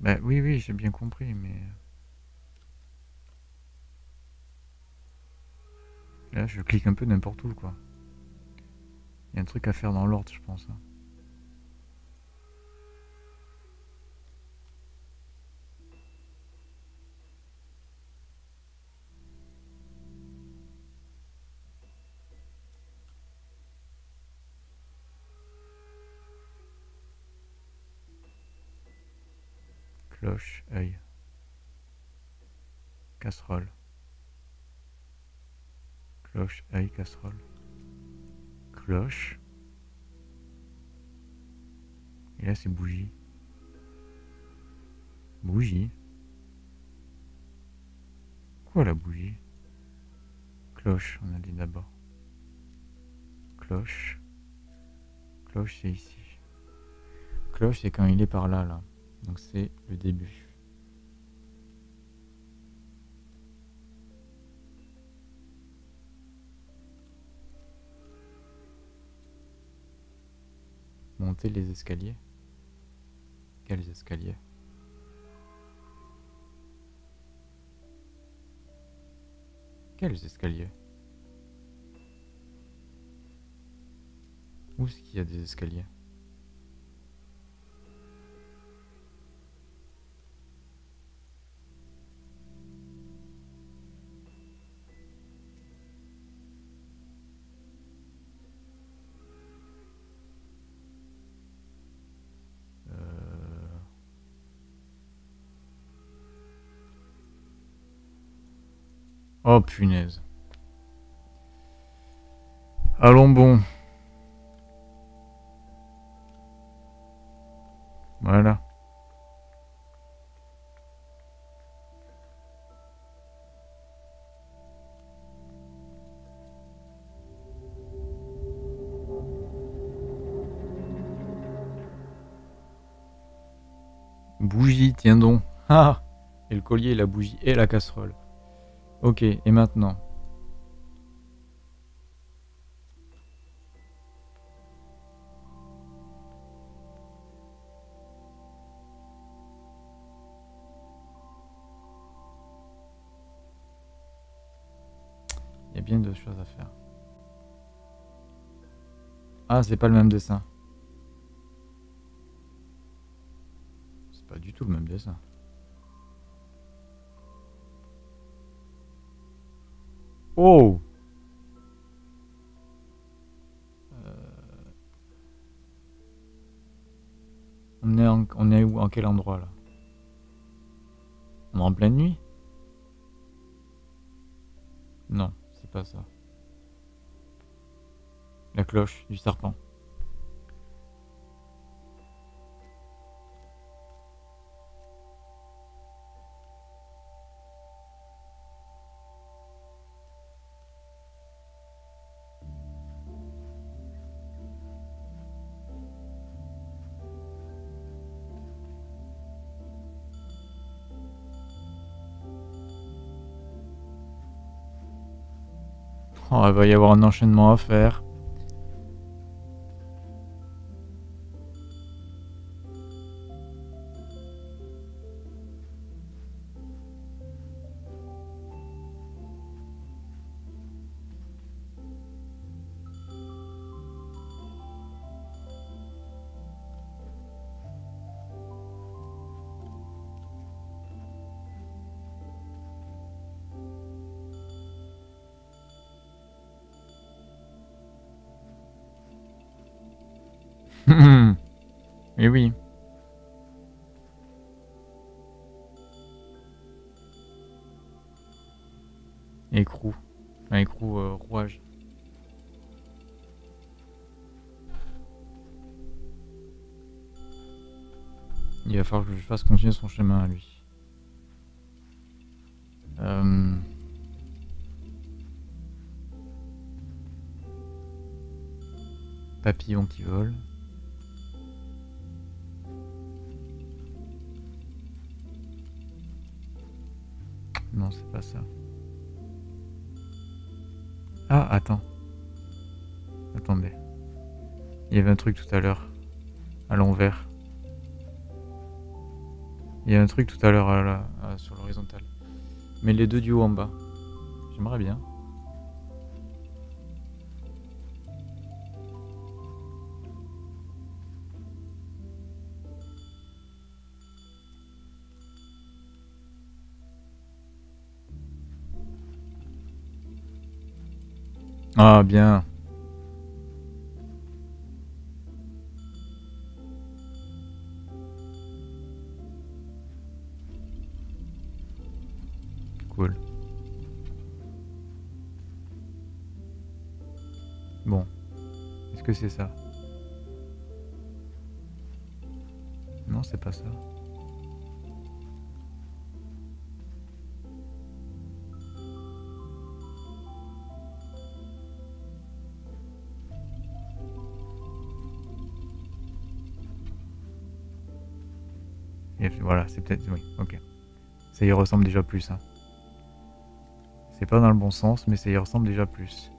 Ben, oui, j'ai bien compris, mais... Là, je clique un peu n'importe où, quoi. Il y a un truc à faire dans l'ordre, je pense. Cloche, œil, casserole, cloche, œil, casserole, cloche, et là c'est bougie, bougie, quoi la bougie, cloche, on a dit d'abord, cloche, cloche c'est ici, cloche c'est quand il est par là, là. Donc c'est le début. Monter les escaliers. Quels escaliers? Quels escaliers? Où est-ce qu'il y a des escaliers? Oh punaise. Allons bon. Voilà. Bougie, tiens donc. Ah, et le collier, et la bougie et la casserole. Ok, et maintenant. Il y a bien deux choses à faire. Ah, c'est pas le même dessin. C'est pas du tout le même dessin. Oh! On est où? En quel endroit là? On est en pleine nuit? Non, c'est pas ça. La cloche du serpent. Oh, il va y avoir un enchaînement à faire. Et oui. Écrou. Un écrou rouage. Il va falloir que je fasse continuer son chemin à lui. Papillon qui vole. Non, c'est pas ça. Ah, attends. Attendez. Il y avait un truc tout à l'heure. À l'envers. Il y a un truc tout à l'heure sur l'horizontale. Mais les deux du haut en bas. J'aimerais bien. Ah bien. Cool. Bon. Est-ce que c'est ça? Non, c'est pas ça. Voilà, c'est peut-être... Oui, ok. Ça y ressemble déjà plus. Hein. C'est pas dans le bon sens, mais ça y ressemble déjà plus.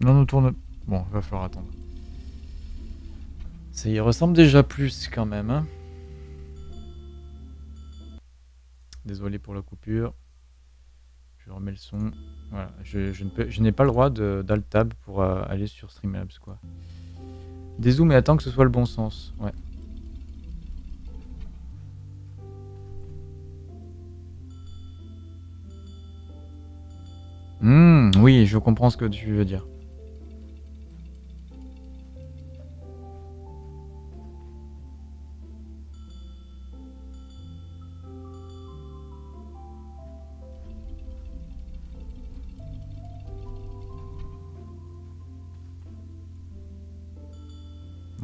Non, on tourne... Bon, il va falloir attendre. Ça y ressemble déjà plus quand même. Hein, désolé pour la coupure. Je remets le son. Voilà, je n'ai pas le droit d'alt-tab pour aller sur Streamlabs, quoi. Dézoom et attends que ce soit le bon sens. Ouais. Oui, je comprends ce que tu veux dire.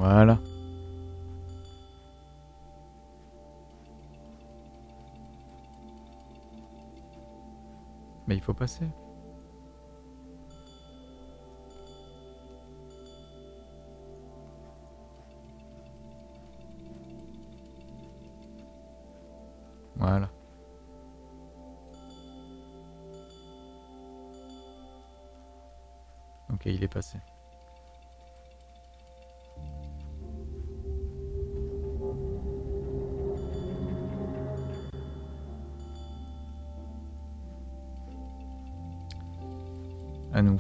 Voilà. Mais il faut passer. Voilà. Ok, il est passé. À nous.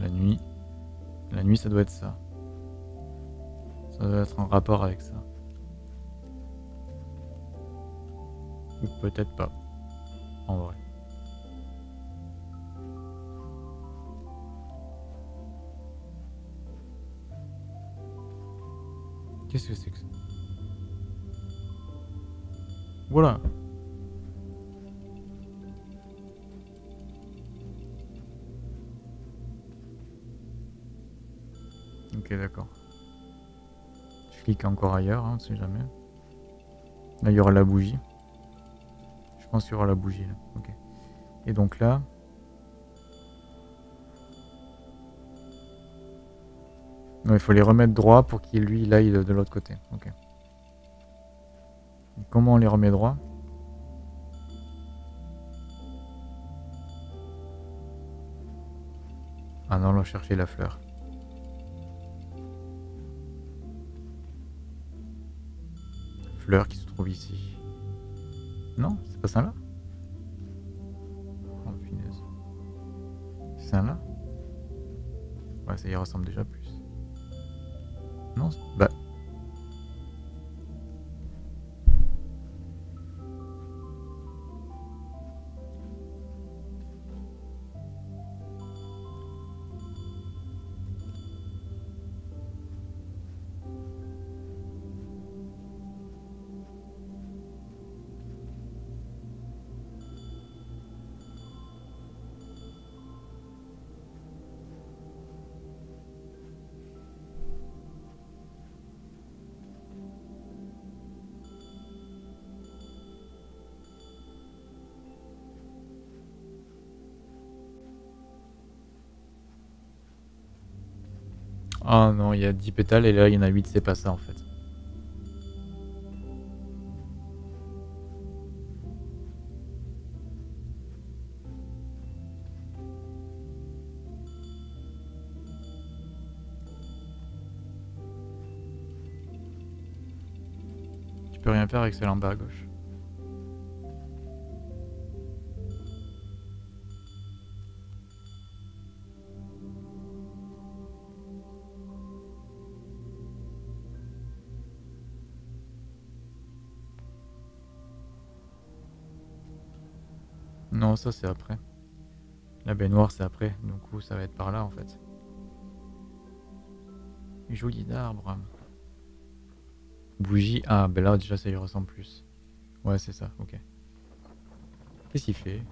La nuit ça doit être ça. Ça doit être en rapport avec ça. Ou peut-être pas, en vrai. Qu'est-ce que c'est que ça? Voilà. Ok, d'accord. Je clique encore ailleurs, hein, on sait jamais. Là, il y aura la bougie. Je pense qu'il y aura la bougie, là. Ok. Et donc là... Non, il faut les remettre droit pour qu'il, lui, il aille de l'autre côté. Ok. Comment on les remet droit? Ah non, on va chercher la fleur. Fleur qui se trouve ici. Non, c'est pas ça là? Oh punaise. C'est ça là? Ouais, ça y ressemble déjà plus. Non, bah... Ah non, il y a 10 pétales et là il y en a 8, c'est pas ça en fait. Tu peux rien faire avec celle en bas à gauche. Non, ça c'est après. La baignoire c'est après, du coup ça va être par là en fait. Joli d'arbre. Bougie, ah ben là déjà ça y ressemble plus. Ouais c'est ça, ok. Qu'est-ce qu'il fait?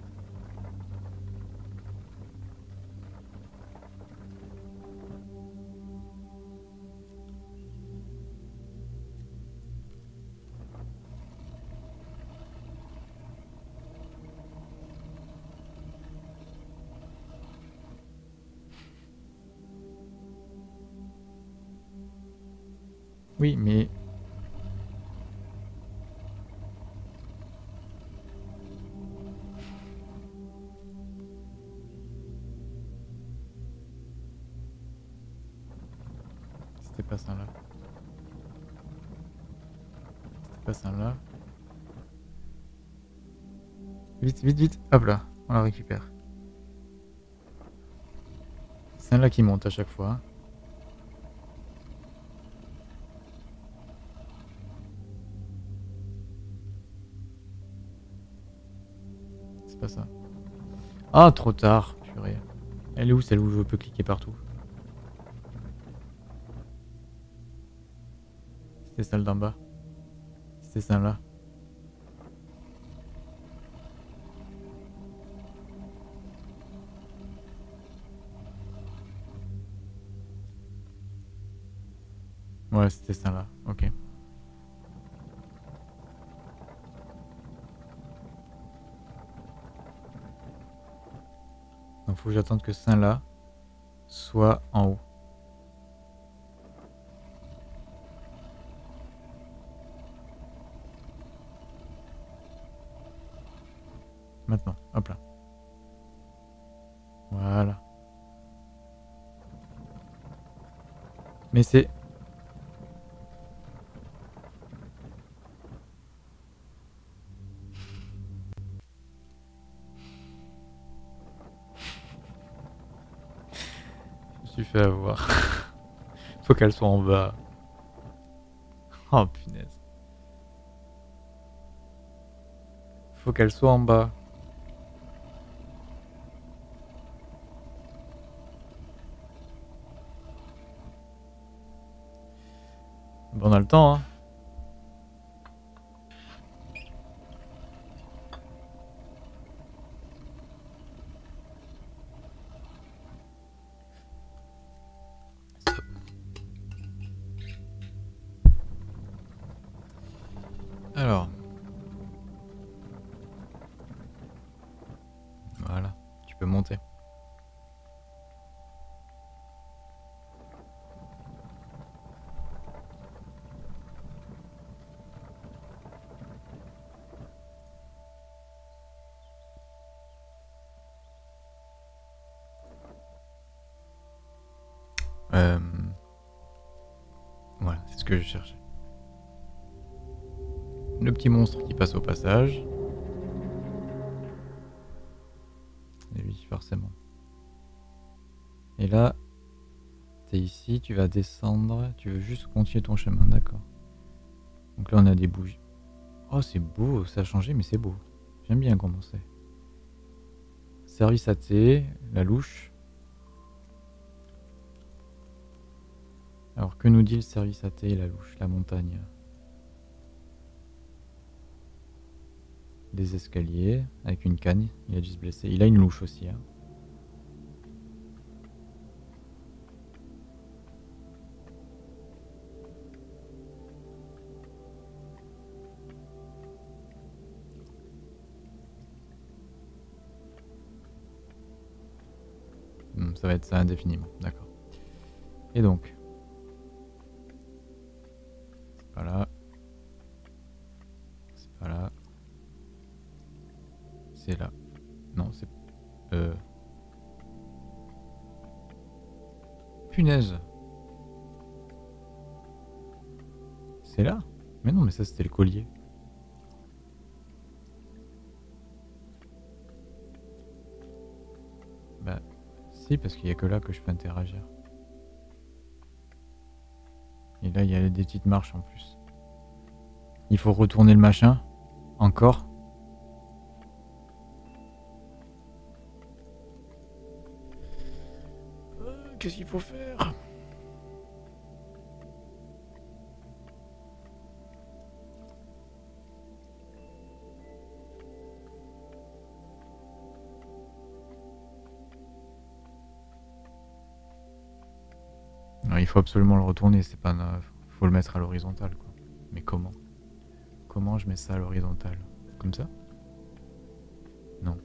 Oui, mais... C'était pas ça là. C'était pas ça là. Vite, vite, vite. Hop là, on la récupère. C'est celle-là qui monte à chaque fois. Pas ça. Ah, trop tard, purée. Elle est où celle où je peux cliquer partout? C'était celle d'en bas. C'était celle-là. Ouais, c'était ça là, ok. Donc faut que j'attende que ça là soit en haut. Maintenant, hop là. Voilà. Mais c'est... Je me suis fait avoir. Faut qu'elle soit en bas. Oh punaise. Faut qu'elle soit en bas. On a le temps, hein. Alors. Voilà, tu peux monter. Voilà, c'est ce que je cherchais. Le petit monstre qui passe au passage. Et lui, forcément. Et là, t'es ici, tu vas descendre. Tu veux juste continuer ton chemin, d'accord. Donc là, on a des bougies. Oh, c'est beau, ça a changé, mais c'est beau. J'aime bien comment c'est. Service à thé, la louche. Alors que nous dit le service à thé et la louche, la montagne? Des escaliers avec une canne, il a dû se blesser. Il a une louche aussi. Hein. Ça va être ça indéfiniment, d'accord. Et donc... Voilà. C'est pas là. C'est là. Non, c'est... Punaise. C'est là? Mais non, mais ça c'était le collier. Bah, si, parce qu'il n'y a que là que je peux interagir. Et là, il y a des petites marches en plus. Il faut retourner le machin. Encore. Qu'est-ce qu'il faut faire? Il faut absolument le retourner, c'est pas, faut le mettre à l'horizontale quoi. Mais comment? Comment je mets ça à l'horizontale? Comme ça? Non.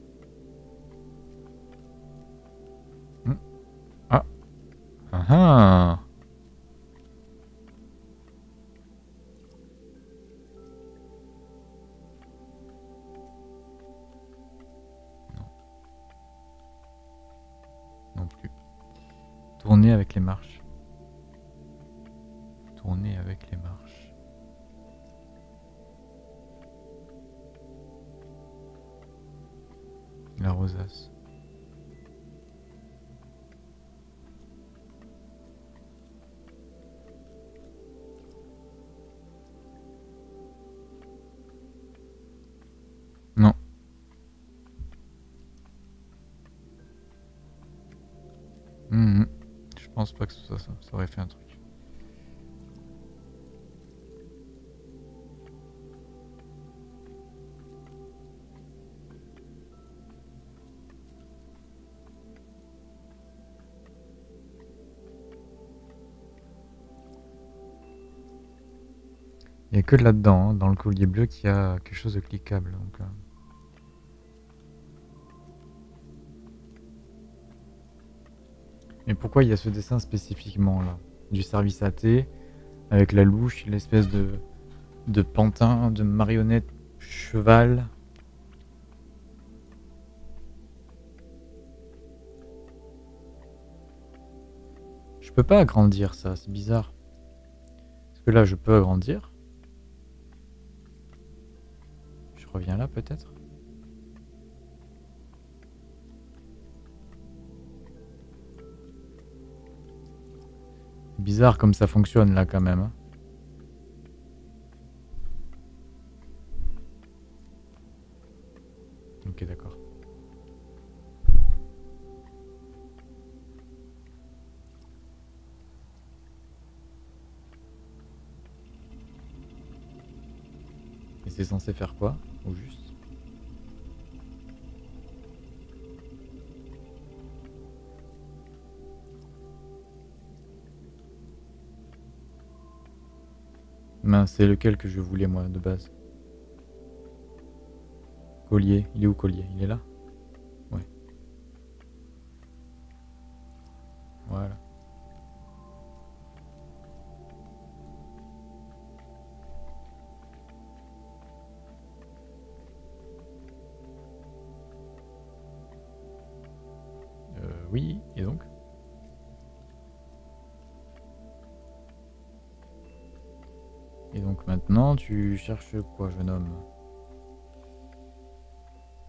Ah. Ah ah. Non. Non plus. Tourner avec les marches. Tourner avec les marches. La rosace. Non. Je pense pas que ce soit ça. Ça aurait fait un truc. Il n'y a que là-dedans, hein, dans le collier bleu, qu'il y a quelque chose de cliquable. Donc, mais pourquoi il y a ce dessin spécifiquement là? Du service AT, avec la louche, l'espèce de pantin, de marionnette, cheval. Je peux pas agrandir ça, c'est bizarre. Parce que là je peux agrandir. Je reviens là peut-être. Bizarre comme ça fonctionne là quand même. Ok, d'accord. Et c'est censé faire quoi au juste? Mince, c'est lequel que je voulais moi de base. Collier, il est où collier? Il est là? Ouais. Voilà. Oui, et donc? Et donc maintenant, tu cherches quoi, jeune homme?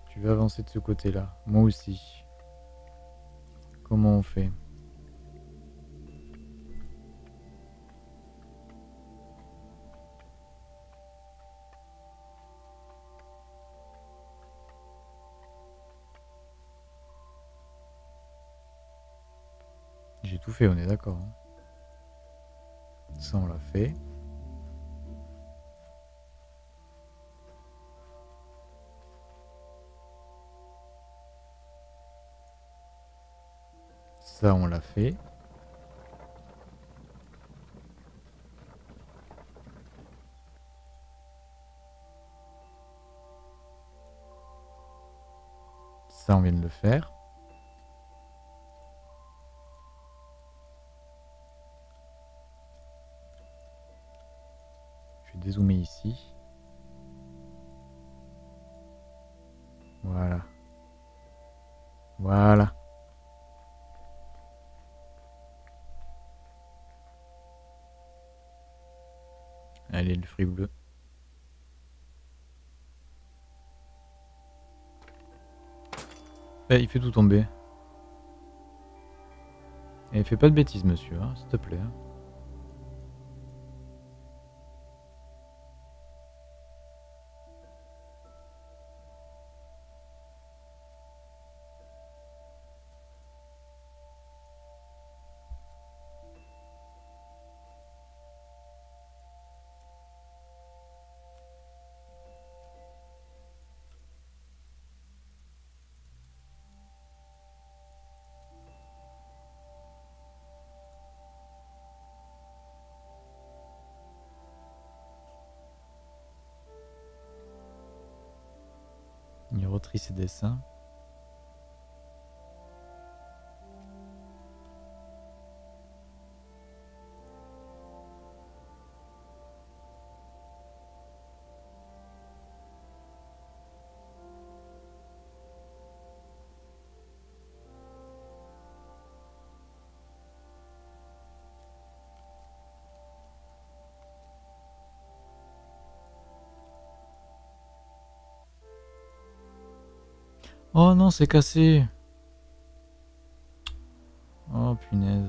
Tu veux avancer de ce côté-là, moi aussi. Comment on fait? J'ai tout fait, on est d'accord. Ça, on l'a fait. Ça, on l'a fait. Ça, on vient de le faire. Je vais dézoomer ici. Voilà. Voilà. Allez, le fruit bleu. Eh, il fait tout tomber. Et fais pas de bêtises, monsieur, hein, s'il te plaît. Hein. Il retrie ses dessins. Oh non, c'est cassé. Oh punaise.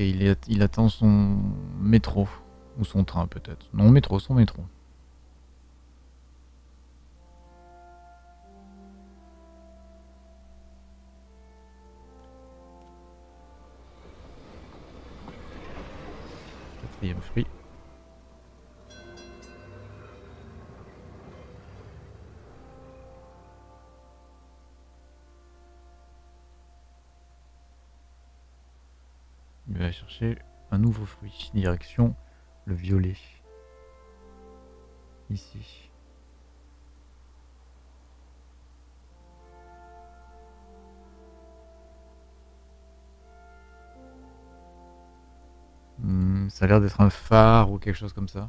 Et il attend son métro, ou son train peut-être. Non, métro, son métro. quatrième fruit. Il va chercher un nouveau fruit, direction le violet. Ici. Ça a l'air d'être un phare ou quelque chose comme ça.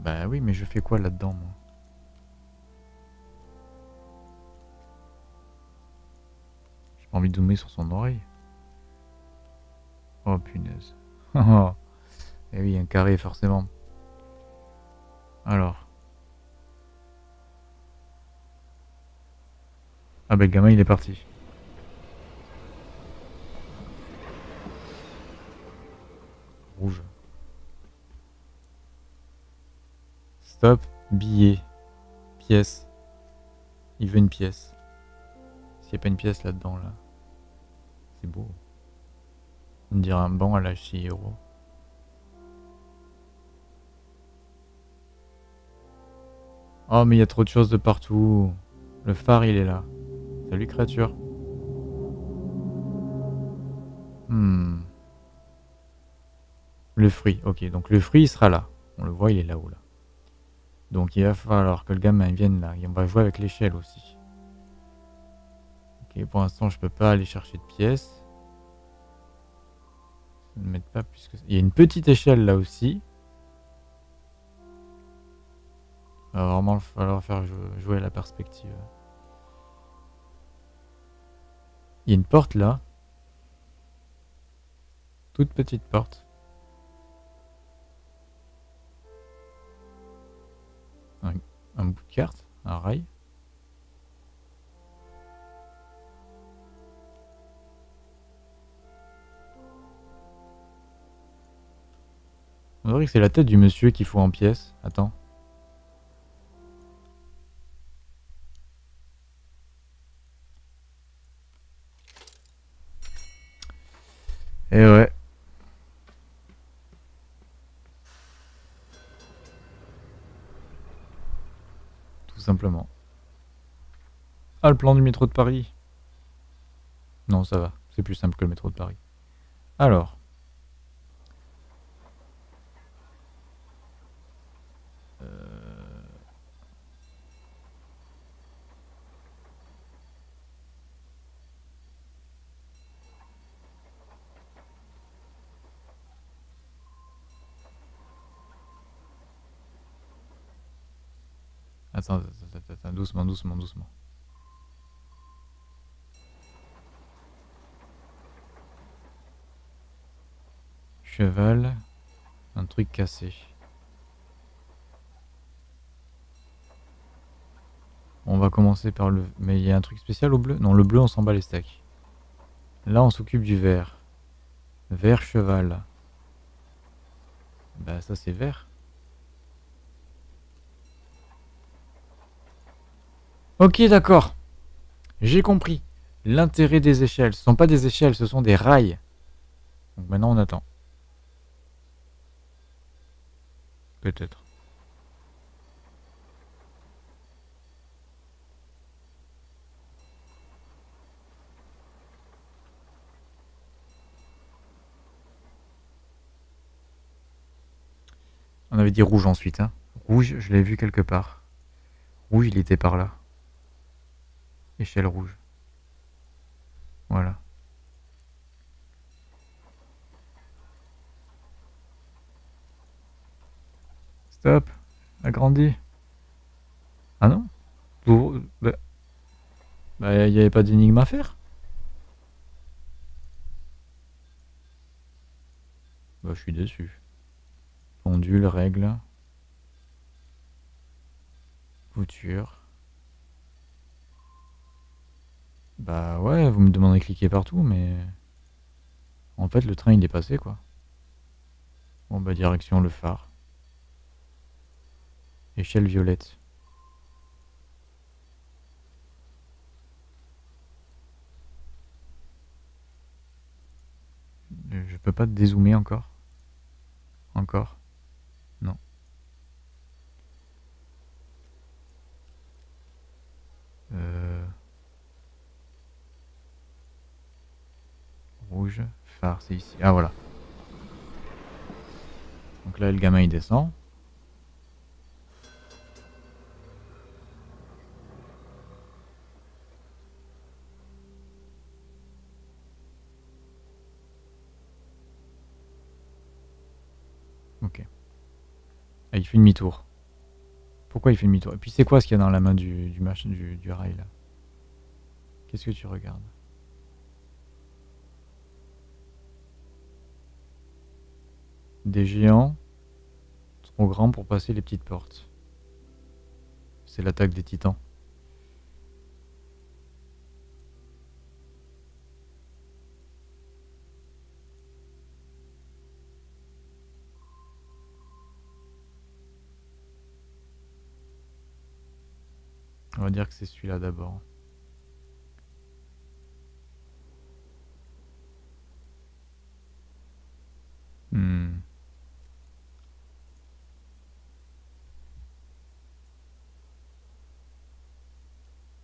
Bah oui, mais je fais quoi là-dedans, moi ? J'ai envie de zoomer sur son oreille. Oh punaise. Et oui, un carré forcément. Alors. Ah ben le gamin il est parti. Rouge. Stop, billet. Pièce. Il veut une pièce. Il n'y a pas une pièce là-dedans, là. C'est beau. On dirait un banc à la Chihiro. Oh, mais il y a trop de choses de partout. Le phare, il est là. Salut, créature. Le fruit. Ok, donc le fruit, il sera là. On le voit, il est là-haut, là. Donc il va falloir que le gamin vienne là. Et on va jouer avec l'échelle aussi. Et pour l'instant, je peux pas aller chercher de pièces. Je ne mets pas plus que ça. Il y a une petite échelle là aussi. Il va vraiment falloir faire jouer la perspective. Il y a une porte là. Toute petite porte. Un bout de carte, un rail. On dirait que c'est la tête du monsieur qu'il faut en pièces. Attends. Et ouais. Tout simplement. Ah, le plan du métro de Paris. Non, ça va. C'est plus simple que le métro de Paris. Alors. Attends, doucement. Cheval, un truc cassé. On va commencer par le... Mais il y a un truc spécial au bleu? Non, le bleu, on s'en bat les steaks. Là, on s'occupe du vert. Vert, cheval. Bah ça, c'est vert. Ok, d'accord. J'ai compris. L'intérêt des échelles. Ce ne sont pas des échelles, ce sont des rails. Donc maintenant, on attend. Peut-être. On avait dit rouge ensuite. Hein. Rouge, je l'ai vu quelque part. Rouge, il était par là. Échelle rouge. Voilà. Stop. Agrandi. Ah non? Bah, il n'y avait pas d'énigme à faire? Bah, je suis déçu. Pendule, règle. Couture. Bah ouais, vous me demandez de cliquer partout, mais... En fait, le train, il est passé, quoi. Bon, bah direction le phare. Échelle violette. Je peux pas te dézoomer encore. Encore. Non. Rouge, phare, c'est ici. Ah voilà. Donc là le gamin il descend. Ok. Ah, il fait demi-tour. Pourquoi il fait demi-tour? Et puis c'est quoi ce qu'il y a dans la main du rail là? Qu'est-ce que tu regardes? Des géants trop grands pour passer les petites portes. C'est l'attaque des titans. On va dire que c'est celui-là d'abord.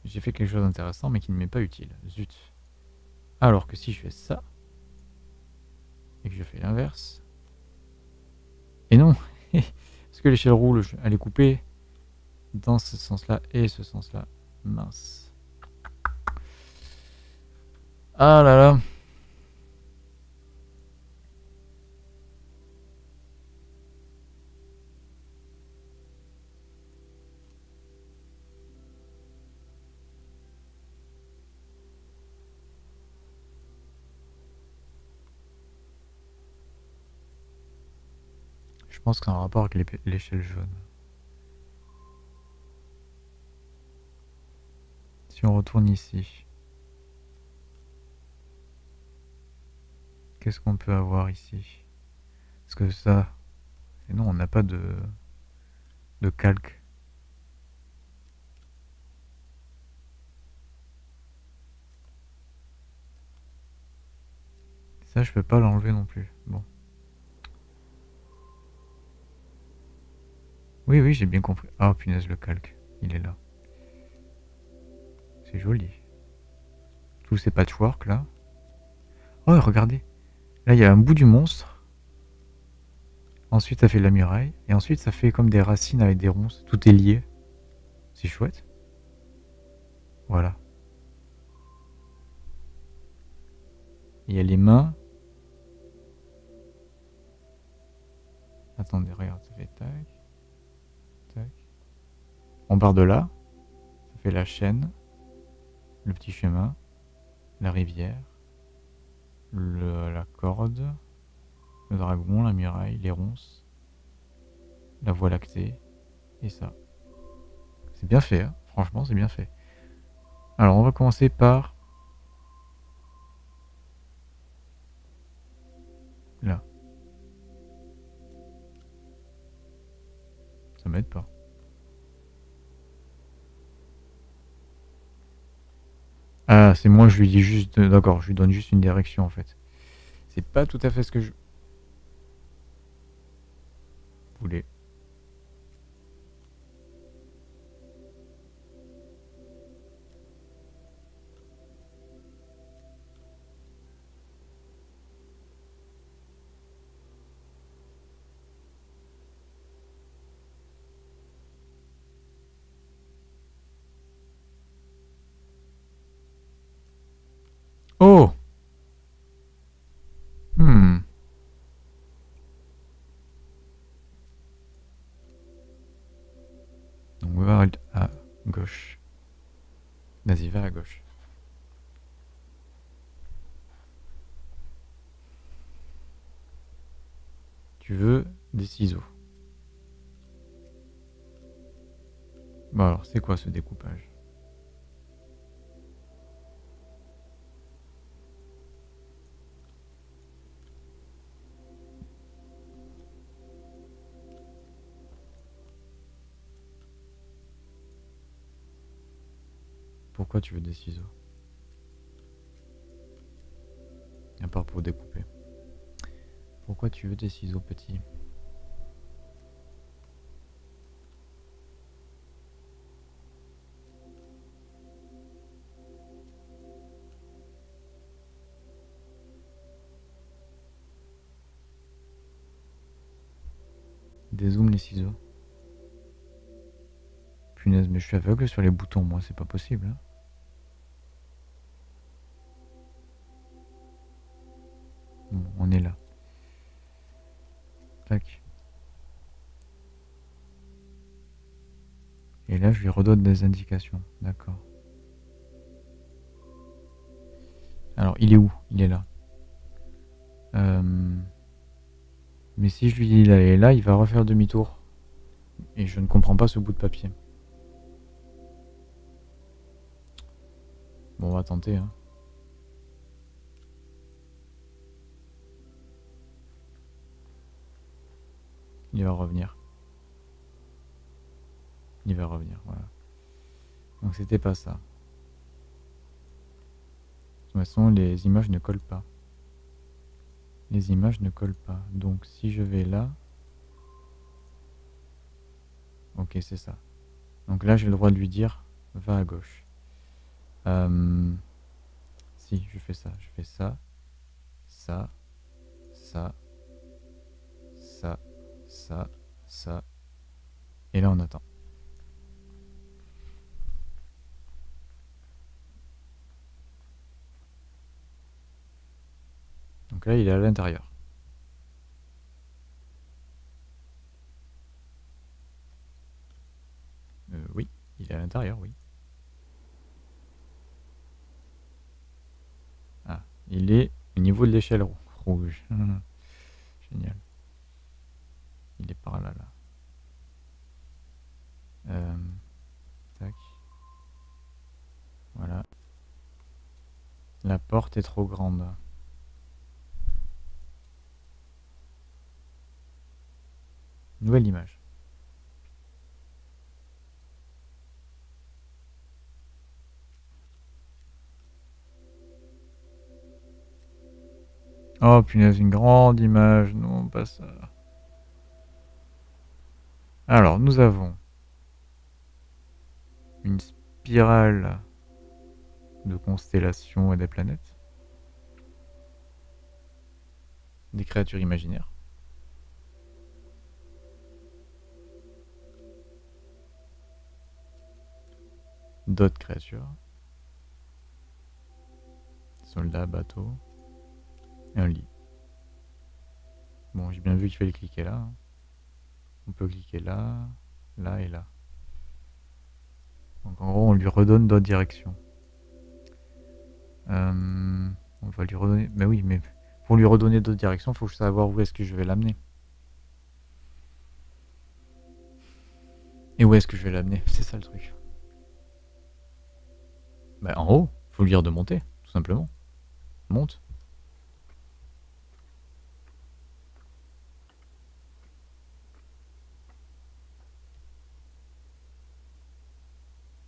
J'ai fait quelque chose d'intéressant mais qui ne m'est pas utile. Zut. Alors que si je fais ça et que je fais l'inverse. Et non. Parce que l'échelle roule, elle est coupée dans ce sens-là et ce sens-là. Mince. Ah là là. Je pense que c'est en rapport avec l'échelle jaune. Si on retourne ici, qu'est-ce qu'on peut avoir ici? Parce que ça, et non, on n'a pas de calque. Ça, je peux pas l'enlever non plus. Bon. Oui, oui, j'ai bien compris. Ah, punaise, le calque, il est là. C'est joli. Tous ces patchwork là. Oh, regardez. Là, il y a un bout du monstre. Ensuite, ça fait la muraille. Et ensuite, ça fait comme des racines avec des ronces. Tout est lié. C'est chouette. Voilà. Il y a les mains. Attendez, regarde, ça fait tac. Tac. On part de là. Ça fait la chaîne. Le petit chemin, la rivière, la corde, le dragon, la muraille, les ronces, la voie lactée, et ça. C'est bien fait, hein, franchement c'est bien fait. Alors on va commencer par... Là. Ça m'aide pas. Ah, c'est moi, je lui dis juste... D'accord, je lui donne juste une direction, en fait. C'est pas tout à fait ce que je... voulais. Oh. Donc on va à gauche. Vas-y, va à gauche. Tu veux des ciseaux. Bon alors, c'est quoi ce découpage? Pourquoi tu veux des ciseaux? À part pour découper. Pourquoi tu veux des ciseaux petits? Dézoom les ciseaux. Punaise, mais je suis aveugle sur les boutons, moi, c'est pas possible. Hein. Bon, on est là. Tac. Et là, je lui redonne des indications. D'accord. Alors, il est où? Il est là. Mais si je lui dis là et là, il va refaire demi-tour. Et je ne comprends pas ce bout de papier. Bon, on va tenter. Hein. Il va revenir. Il va revenir, voilà. Donc c'était pas ça. De toute façon, les images ne collent pas. Les images ne collent pas. Donc si je vais là... Ok, c'est ça. Donc là, j'ai le droit de lui dire, va à gauche. Si, je fais ça, ça, ça, ça, ça, ça. Et là, on attend. Donc là, il est à l'intérieur. Oui, il est à l'intérieur, oui. Ah, il est au niveau de l'échelle rouge. Génial. Il est par là, là. Tac. Voilà. La porte est trop grande. Nouvelle image. Oh punaise, une grande image. Non, pas ça. Alors, nous avons une spirale de constellations et des planètes. Des créatures imaginaires. D'autres créatures, soldats, bateaux, et un lit. Bon, j'ai bien vu qu'il fallait cliquer là. On peut cliquer là, là et là. Donc en gros, on lui redonne d'autres directions. On va lui redonner... Mais oui, mais pour lui redonner d'autres directions, il faut savoir où est-ce que je vais l'amener. Et où est-ce que je vais l'amener? C'est ça le truc. Bah en haut, faut lui dire de monter, tout simplement. Monte.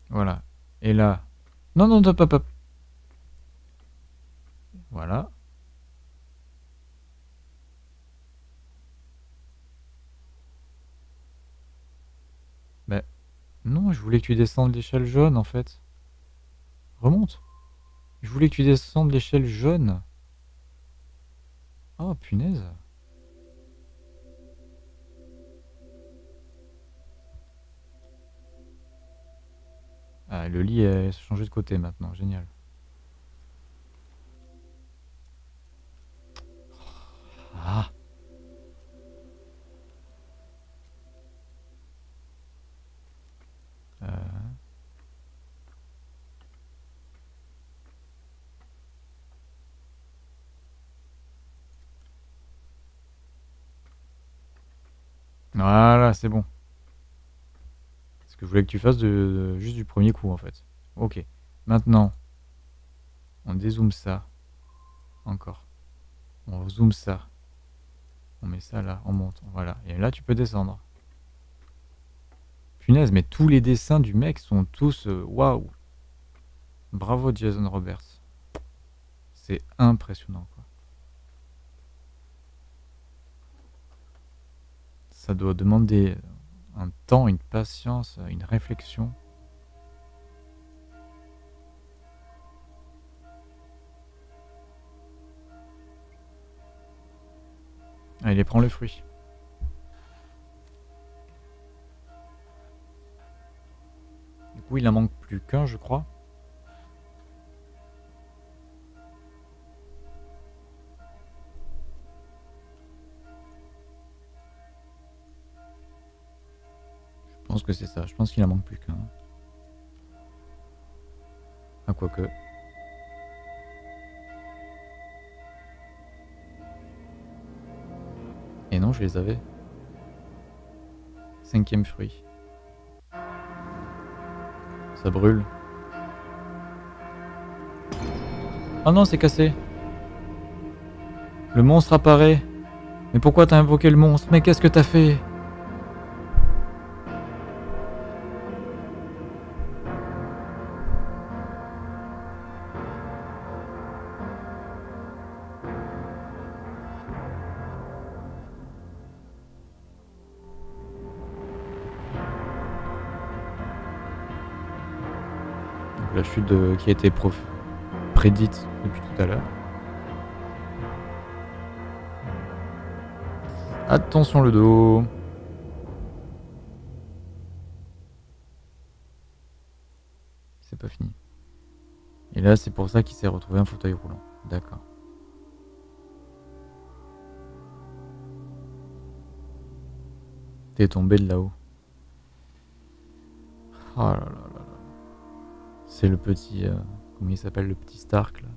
Voilà. Et là... Non, non, hop, hop, hop. Voilà. Bah non, je voulais que tu descendes l'échelle jaune, en fait. Remonte. Je voulais que tu descendes l'échelle jaune. Oh punaise. Ah, le lit a changé de côté maintenant, génial. Ah. Voilà, c'est bon. C'est ce que je voulais que tu fasses juste du premier coup, en fait. Ok. Maintenant, on dézoome ça. Encore. On zoome ça. On met ça là, on monte. Voilà. Et là, tu peux descendre. Punaise, mais tous les dessins du mec sont tous... Waouh. Bravo Jason Roberts. C'est impressionnant, quoi. Ça doit demander un temps, une patience, une réflexion. Allez, prends le fruit. Du coup, il en manque plus qu'un, je crois. Je pense que c'est ça. Je pense qu'il en manque plus qu'un. Ah, quoique. Et non, je les avais. Cinquième fruit. Ça brûle. Oh non, c'est cassé. Le monstre apparaît. Mais pourquoi t'as invoqué le monstre? Mais qu'est-ce que t'as fait? La chute qui a été prédite depuis tout à l'heure. Attention le dos. C'est pas fini. Et là c'est pour ça qu'il s'est retrouvé un fauteuil roulant. D'accord. T'es tombé de là-haut. Oh là là. C'est le petit, comment il s'appelle, le petit Stark là,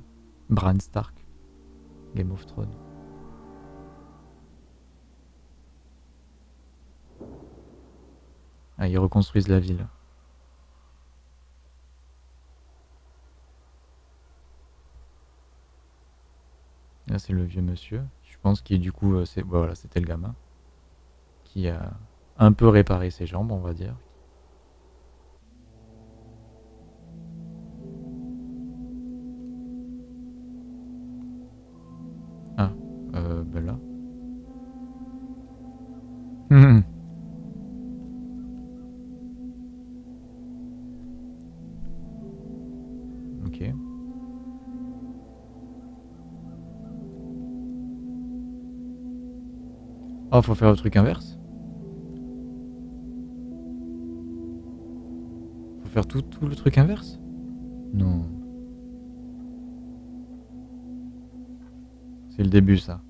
Bran Stark, Game of Thrones. Ah, ils reconstruisent la ville. Là c'est le vieux monsieur, je pense qu'il du coup, voilà, c'était le gamin, qui a un peu réparé ses jambes, on va dire. Ben là. Ok. Oh, faut faire le truc inverse. Faut faire tout le truc inverse? Non. C'est le début, ça.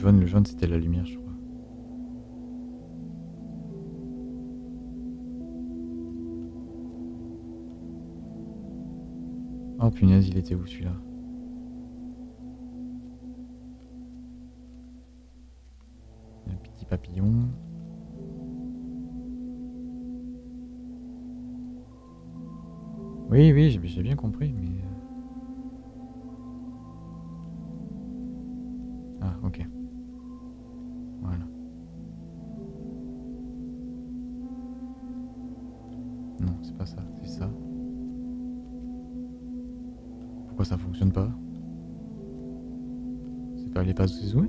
Le jaune c'était la lumière, je crois. Oh punaise, il était où celui-là? Un petit papillon. Oui, oui, j'ai bien compris, mais... Ah, ok. Voilà. Non, c'est pas ça, c'est ça. Pourquoi ça fonctionne pas? C'est pas les passes de zoomer?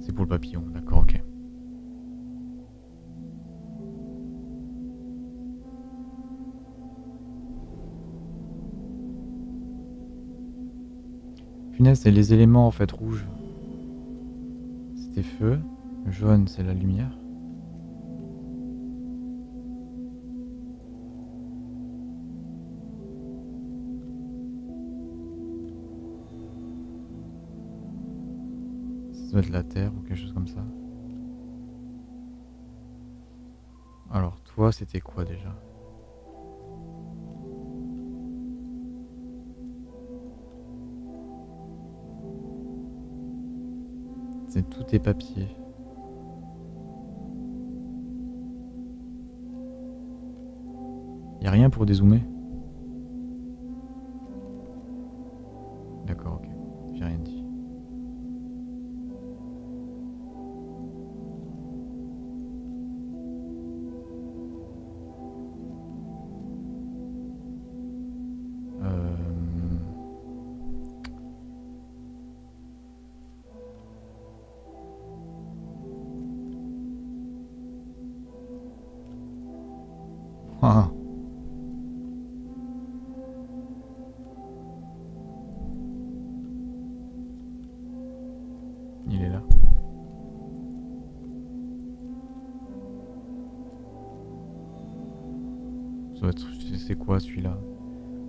C'est pour le papillon, d'accord, ok. C'est les éléments en fait rouges. C'était feu, le jaune c'est la lumière. Ça doit être la terre ou quelque chose comme ça. Alors, toi, c'était quoi déjà? C'est tous tes papiers. Y a rien pour dézoomer? D'accord, ok. J'ai rien dit. C'est quoi celui-là?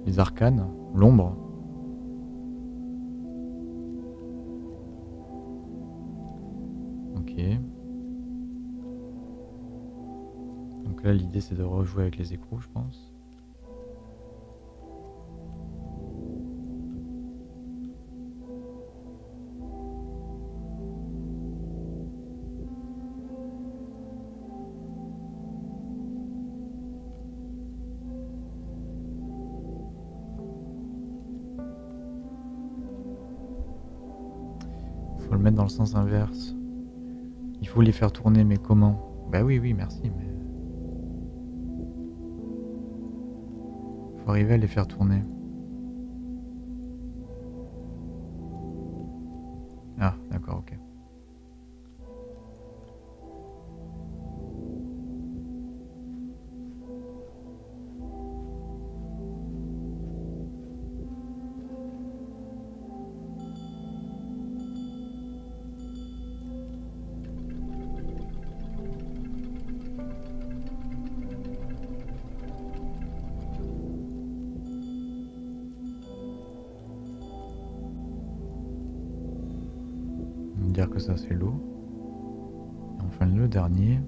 Les arcanes? L'ombre? Ok. Donc là l'idée c'est de rejouer avec les écrous je pense. Dans le sens inverse, il faut les faire tourner, mais comment? Bah oui oui merci, mais faut arriver à les faire tourner. Ah d'accord, ok. Que ça c'est l'eau. Et enfin le dernier.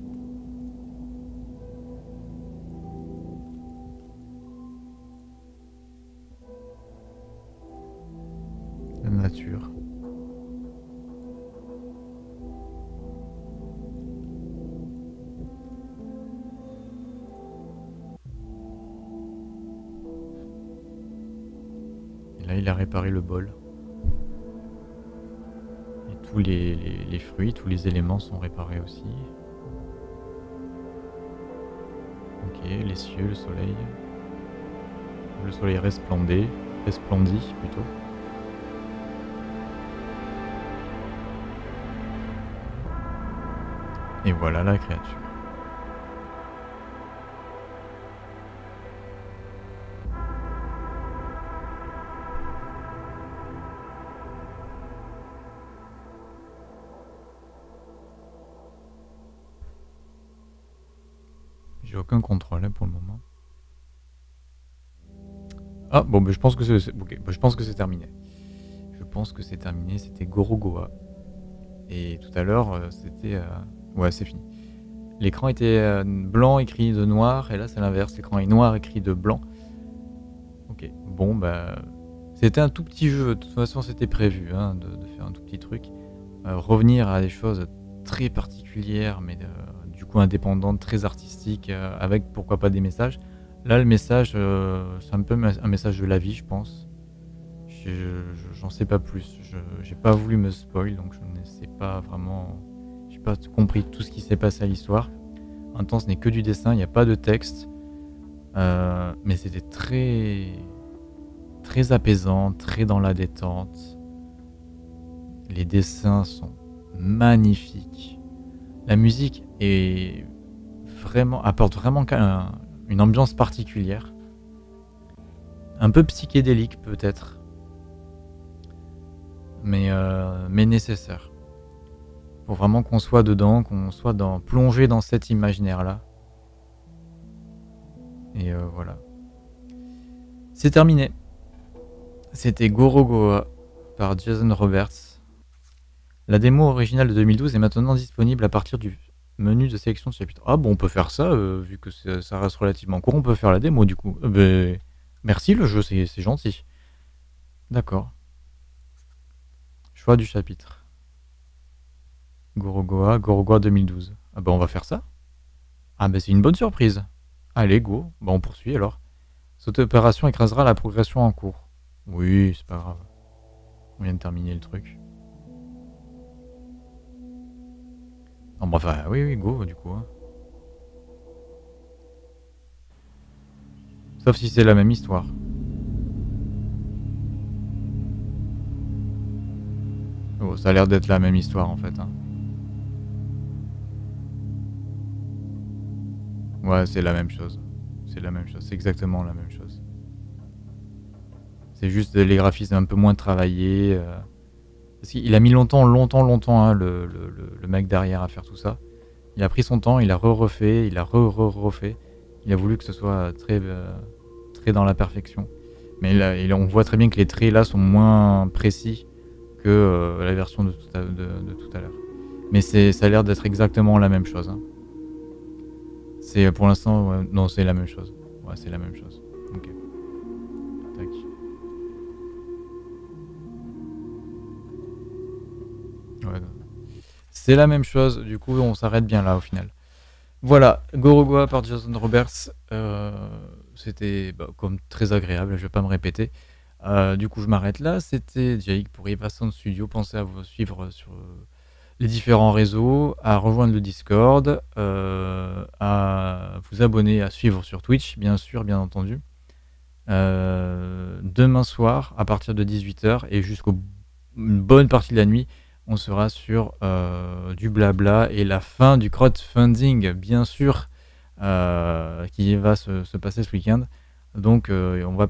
La nature. Et là il a réparé le bol. Les fruits, tous les éléments sont réparés aussi. Ok, les cieux, le soleil. Le soleil resplendit plutôt. Et voilà la créature. Aucun contrôle hein, pour le moment. Ah bon, bah, je pense que c'est okay, bah, je pense que c'est terminé. Je pense que c'est terminé. C'était Gorogoa. Et tout à l'heure, c'était ouais, c'est fini. L'écran était blanc écrit de noir, et là c'est l'inverse. L'écran est noir écrit de blanc. Ok. Bon bah, c'était un tout petit jeu. De toute façon, c'était prévu hein, de faire un tout petit truc. Revenir à des choses très particulières, mais du coup indépendante, très artistique, avec pourquoi pas des messages. Là le message, c'est un peu un message de la vie je pense. J'en sais pas plus, j'ai pas voulu me spoil, donc je ne sais pas vraiment, j'ai pas compris tout ce qui s'est passé à l'histoire. En même temps ce n'est que du dessin, il n'y a pas de texte, mais c'était très très apaisant, très dans la détente. Les dessins sont magnifiques. La musique est vraiment, apporte vraiment une ambiance particulière, un peu psychédélique peut-être, mais nécessaire pour vraiment qu'on soit dedans, qu'on soit plongé dans cet imaginaire-là. Et voilà, c'est terminé. C'était Gorogoa par Jason Roberts. La démo originale de 2012 est maintenant disponible à partir du Menu de sélection de chapitre. Ah bon, on peut faire ça, vu que ça reste relativement court, on peut faire la démo du coup. Ben, merci le jeu, c'est gentil. D'accord. Choix du chapitre. Gorogoa, Gorogoa 2012. Ah ben on va faire ça. Ah ben c'est une bonne surprise. Allez go, ben on poursuit alors. Cette opération écrasera la progression en cours. Oui, c'est pas grave. On vient de terminer le truc. Non, bah, enfin, oui, go, du coup. Hein. Sauf si c'est la même histoire. Oh, ça a l'air d'être la même histoire, en fait. Hein. Ouais, c'est la même chose. C'est la même chose, c'est exactement la même chose. C'est juste les graphismes un peu moins travaillés. Parce qu'il a mis longtemps, hein, le mec derrière à faire tout ça. Il a pris son temps, il a refait, il a refait. Il a voulu que ce soit très, très dans la perfection. Mais là, on voit très bien que les traits là sont moins précis que la version de tout à l'heure. Mais ça a l'air d'être exactement la même chose. Hein. C'est pour l'instant, ouais, non, c'est la même chose. Ouais, c'est la même chose. Ok. Tac. Ouais, c'est la même chose, du coup on s'arrête bien là au final. Voilà, Gorogoa par Jason Roberts, c'était comme très agréable, je vais pas me répéter. Du coup je m'arrête là, c'était Jaïk pour Ivasound Studio, pensez à vous suivre sur les différents réseaux, à rejoindre le Discord, à vous abonner, à suivre sur Twitch bien sûr, bien entendu. Demain soir à partir de 18 h et jusqu'au une bonne partie de la nuit, on sera sur du blabla et la fin du crowdfunding, bien sûr, qui va se passer ce week-end. Donc, on va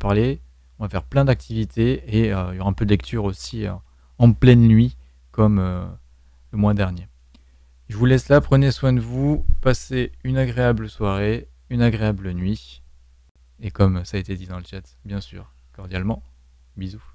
faire plein d'activités et il y aura un peu de lecture aussi en pleine nuit, comme le mois dernier. Je vous laisse là, prenez soin de vous, passez une agréable soirée, une agréable nuit. Et comme ça a été dit dans le chat, bien sûr, cordialement, bisous.